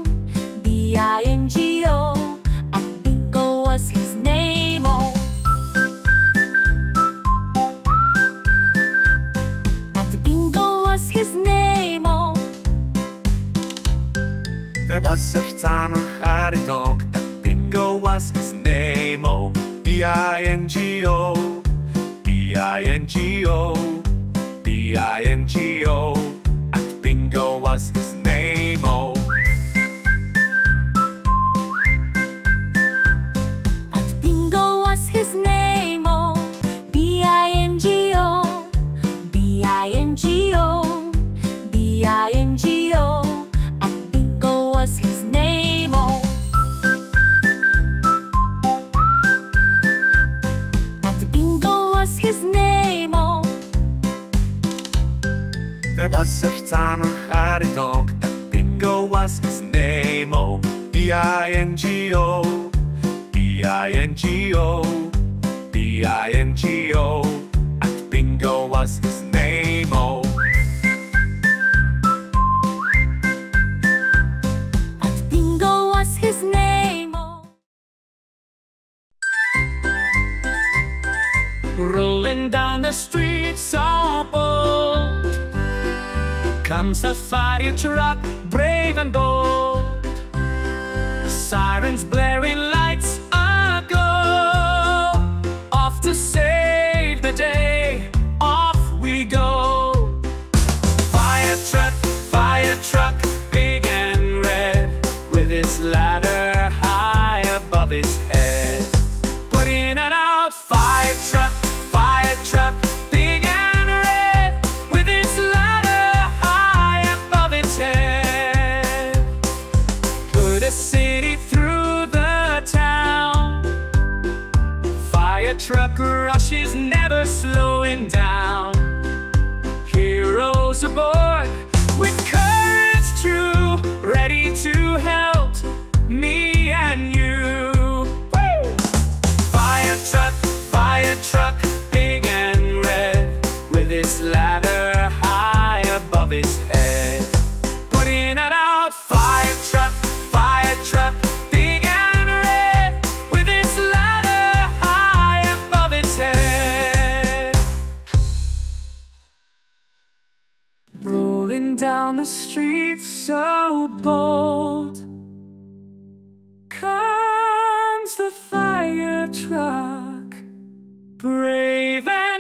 was a farmer, had a dog. That Bingo was his name, oh. B I N G O, B I N G O, B I N G O. And Bingo was his name, oh. And Bingo was his name, oh. B I N G O, B I N G O, B I N G O. There was a farmer had a dog, and Bingo was his name, oh. B I N G O, B I N G O, B I N G O. And Bingo was his name, oh. And Bingo was his name, oh. Rolling down the street so bold comes a fire truck, brave and bold. Sirens blaring, lights aglow. Off to save the day, off we go. Fire truck, fire truck, big and red, with his ladder high above his head. Putting it out, fire truck, fire truck, big and truck rushes, never slowing down. Heroes aboard, with courage true, ready to help me and you. Woo! Fire truck, fire truck, big and red, with his ladder high above his head. Putting it out, fire truck, fire truck. Down the street so bold comes the fire truck, brave and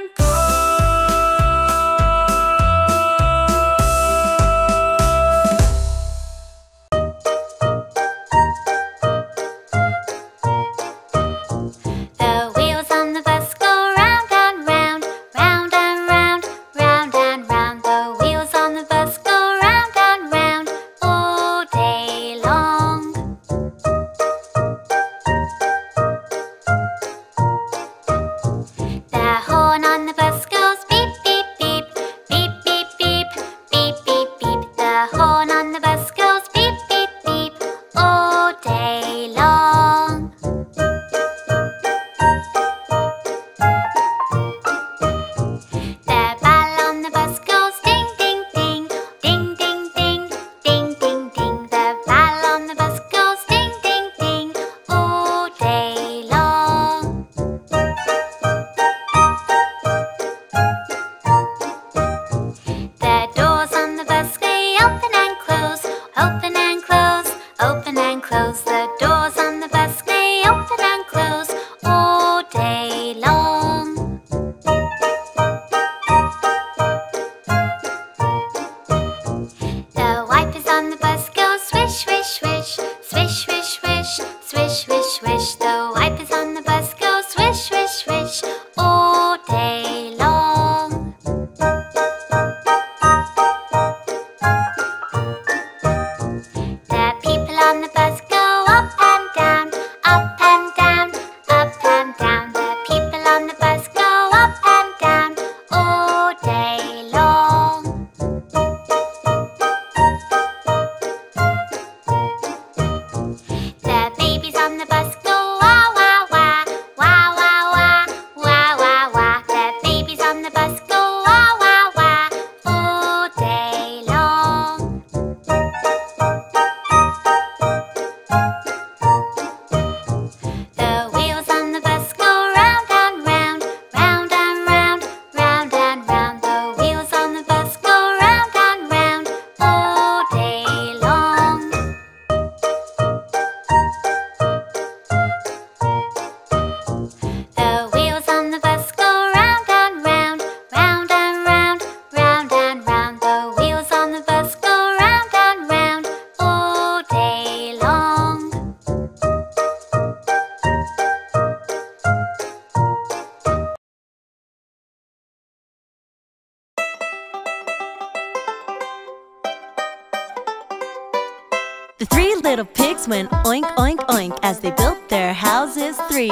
The three little pigs went oink, oink, oink as they built their houses three.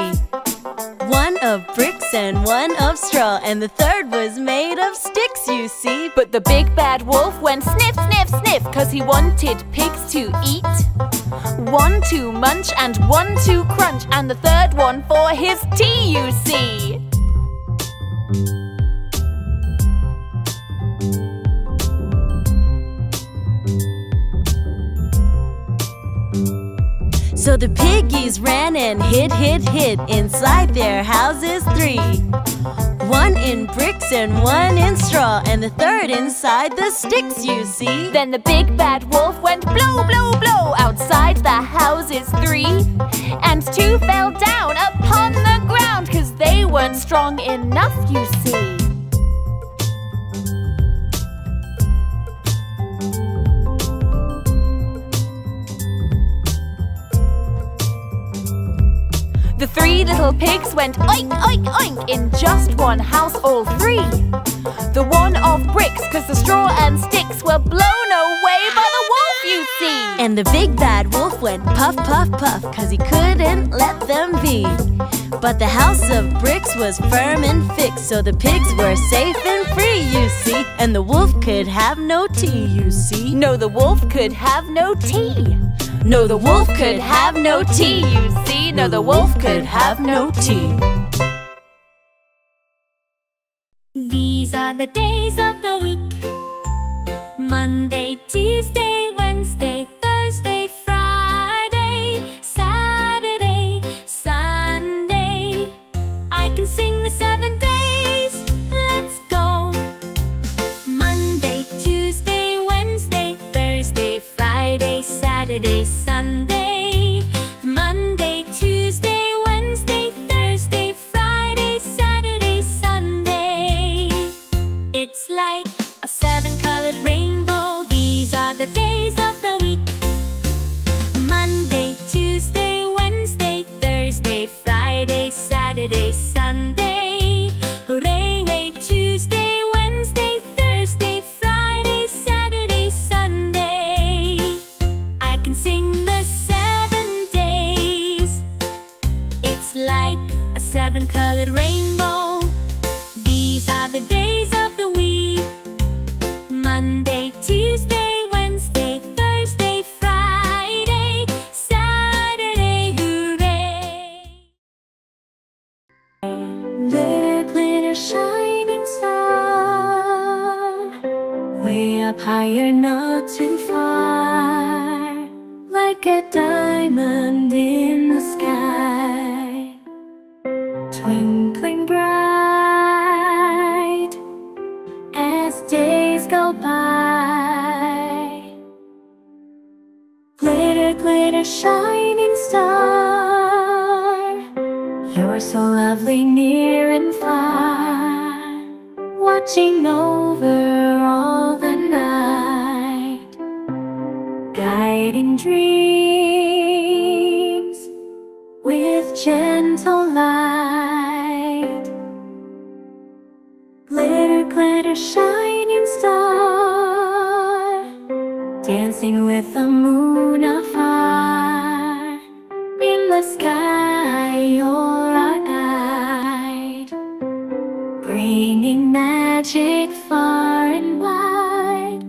One of bricks and one of straw, and the third was made of sticks, you see. But the big bad wolf went sniff, sniff, sniff, 'cause he wanted pigs to eat. One to munch and one to crunch, and the third one for his tea, you see. So the piggies ran and hid, hid, hid inside their houses three. One in bricks and one in straw, and the third inside the sticks, you see. Then the big bad wolf went blow, blow, blow outside the houses three. And two fell down upon the ground, 'cause they weren't strong enough, you see. The three little pigs went oink, oink, oink in just one house, all three. The one of bricks, 'cause the straw and sticks were blown away by the wolf, you see. And the big bad wolf went puff, puff, puff, 'cause he couldn't let them be. But the house of bricks was firm and fixed, so the pigs were safe and free, you see. And the wolf could have no tea, you see. No, the wolf could have no tea. No, the wolf could have no tea, you see. No, the wolf could have no tea. These are the days of the week: Monday, Tuesday, Wednesday, Thursday, Friday, Saturday, Sunday. I can sing the seven days. Let's go. Monday, Tuesday, Wednesday, Thursday, Friday, Saturday, Sunday, Monday, Tuesday, Wednesday, Thursday, Friday, Saturday, Sunday. It's like a seven-colored rainbow. These are the days of the week: Monday, Tuesday, Wednesday, Thursday, Friday, Saturday, Sunday. Hooray, hooray, Tuesday, Wednesday, Thursday, Friday, Saturday, Sunday. I can sing the seven days. It's like a seven-colored rainbow. These are the days of the week: Monday, Tuesday, Wednesday, Thursday, Friday, Saturday, hooray. Little glitter shining star, way up higher, not too far, like a diamond in the sky, twinkling bright as days go by. Glitter, glitter, shining star, you're so lovely near and far, watching over all the night, guiding dreams with gentle light. Glitter, glitter, shining star, dancing with the moon afar, in the sky you're our guide, bringing magic far and wide.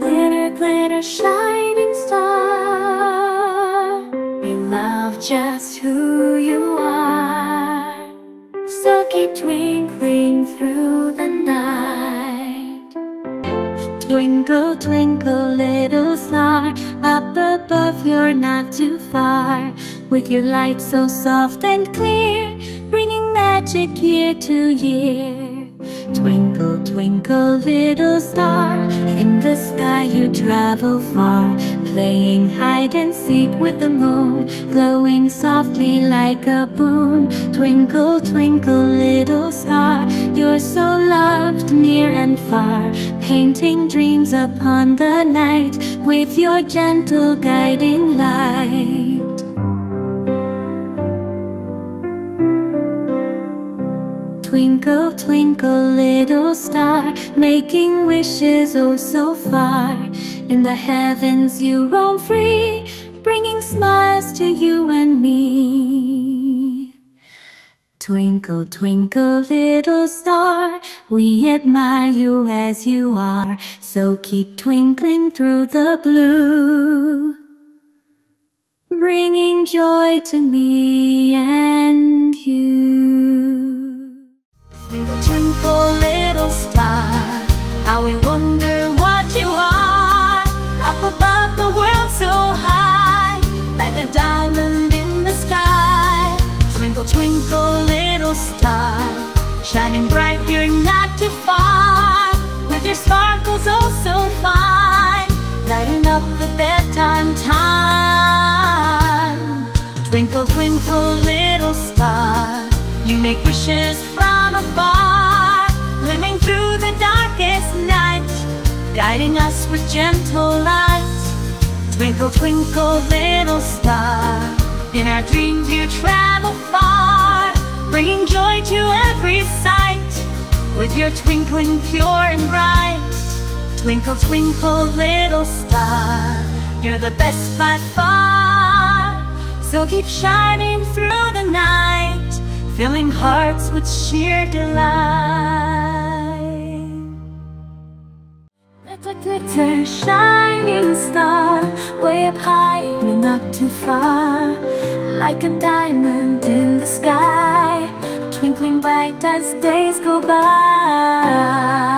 Glitter, glitter, shining star, we love just who you are, so keep twinkling through the night. Twinkle, twinkle, little star, up above you're not too far, with your light so soft and clear, bringing magic year to year. Twinkle, twinkle, little star, in the sky you travel far, playing hide and seek with the moon, glowing softly like a boon. Twinkle, twinkle, little star, you're so loved near and far, painting dreams upon the night, with your gentle guiding light. Twinkle, Twinkle, twinkle, little star, making wishes oh so far. In the heavens you roam free, bringing smiles to you and me. Twinkle, twinkle, little star, we admire you as you are, so keep twinkling through the blue, bringing joy to me and you. Twinkle, twinkle, little star, how we wonder what you are, up above the world so high, like a diamond in the sky. Twinkle, twinkle, little star, shining bright, you're not too far, with your sparkles oh so fine, lighting up the bedtime time. Twinkle, twinkle, little star, you make wishes from afar, living through the darkest night, guiding us with gentle light. Twinkle, twinkle, little star, in our dreams you travel far, bringing joy to every sight, with your twinkling pure and bright. Twinkle, twinkle, little star, you're the best by far, so keep shining through the night, filling hearts with sheer delight. Let the glitter, shining star, way up high and not too far, like a diamond in the sky, twinkling bright as days go by.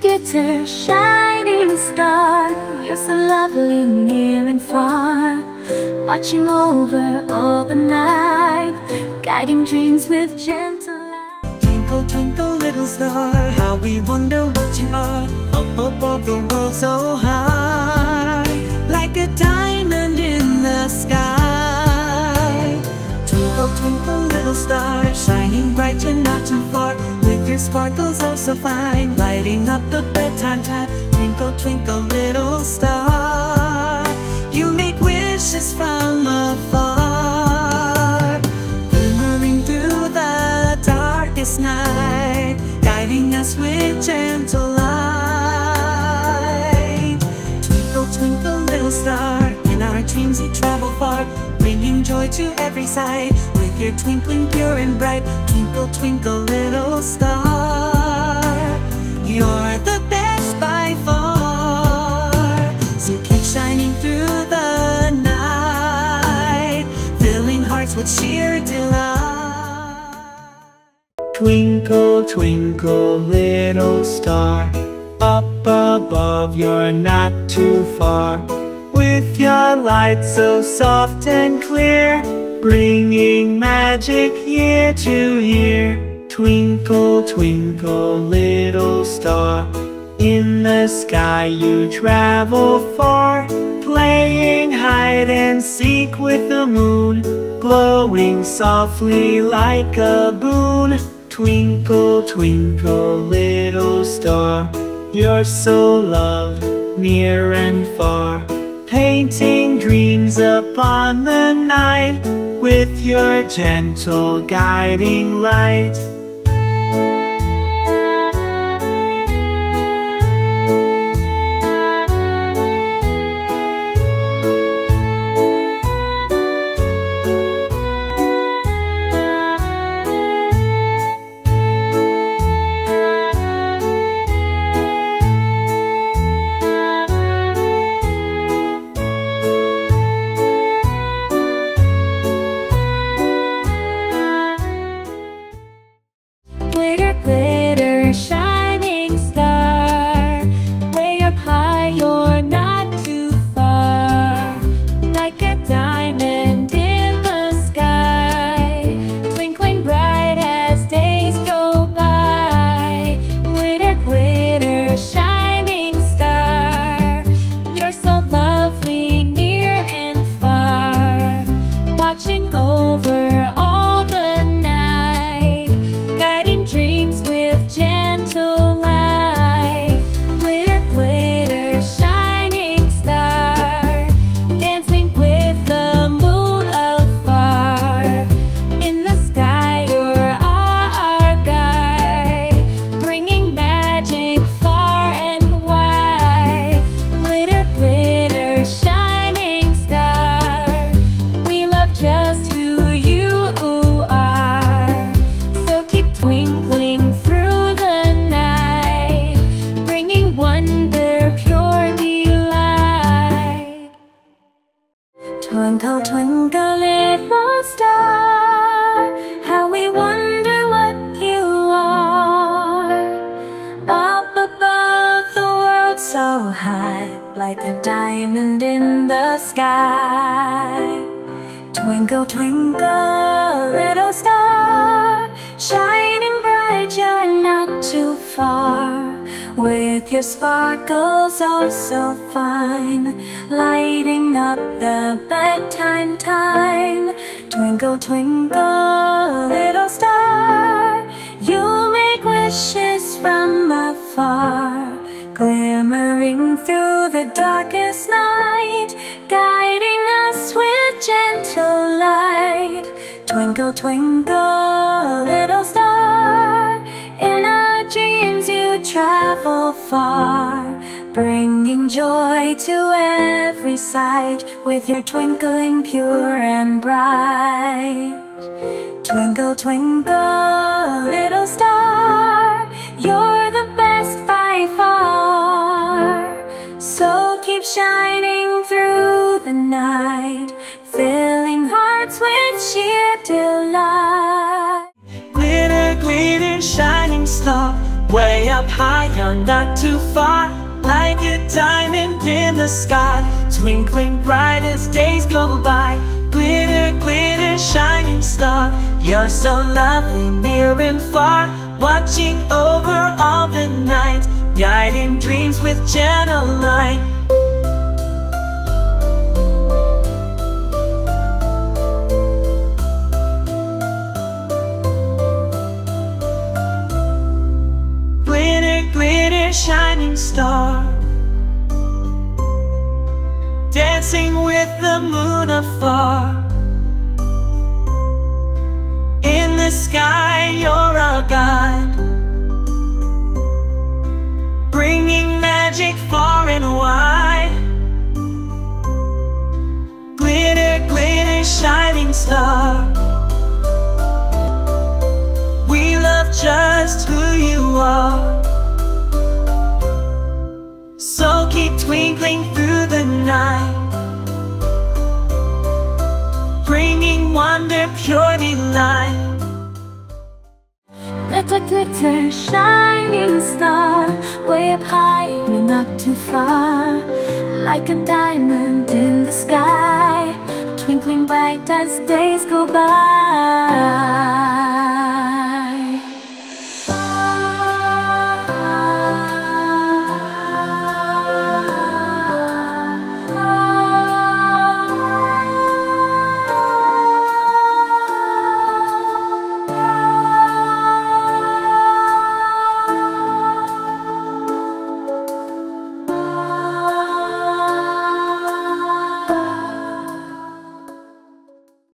Glitter, shining star, you're so lovely near and far, watching over all the night, guiding dreams with gentle light. Twinkle, twinkle, little star, how we wonder what you are, up above the world so high, like a diamond in the sky. Twinkle, twinkle, little star, shining bright and not too far, your sparkles are so fine, lighting up the bedtime time. Twinkle, twinkle, little star, you make wishes from afar, glimmering through the darkest night, guiding us with gentle light. Twinkle, twinkle, little star, in our dreams you travel far, bringing joy to every sight, with your twinkling pure and bright. Twinkle, twinkle, little star, you're the best by far, so keep shining through the night, filling hearts with sheer delight. Twinkle, twinkle, little star, up above you're not too far, with your light so soft and clear, bringing magic year to year. Twinkle, twinkle, little star, in the sky you travel far, playing hide and seek with the moon, glowing softly like a boon. Twinkle, twinkle, little star, you're so loved near and far, painting dreams upon the night, with your gentle guiding light. Shining star, you're so lovely near and Twinkle, twinkle, little star, how we wonder what you are. Up above the world so high, like a diamond in the sky. Twinkle, twinkle, little star, shining bright, you're not too far. With your sparkles oh so fine, lighting up the bedtime time. Twinkle, twinkle, little star, you make wishes from afar. Glimmering through the darkest night, guiding us with gentle light. Twinkle, twinkle, little star, in our dreams you travel far, bringing joy to every sight with your twinkling pure and bright. Twinkle, twinkle, little star, you're the best by far. So keep shining through the night, filling hearts with sheer delight. Glitter, glitter, shining star, way up high, you're not too far. Like a diamond in the sky, twinkling bright as days go by. Glitter, glitter, shining star, you're so lovely, near and far. Watching over all the night, guiding dreams with gentle light. Shining star, dancing with the moon afar. In the sky you're our guide, bringing magic far and wide. Glitter, glitter, shining star, we love just who you are. So keep twinkling through the night, bringing wonder, pure delight. Glitter, glitter, shining star, way up high, you're not too far. Like a diamond in the sky, twinkling bright as days go by.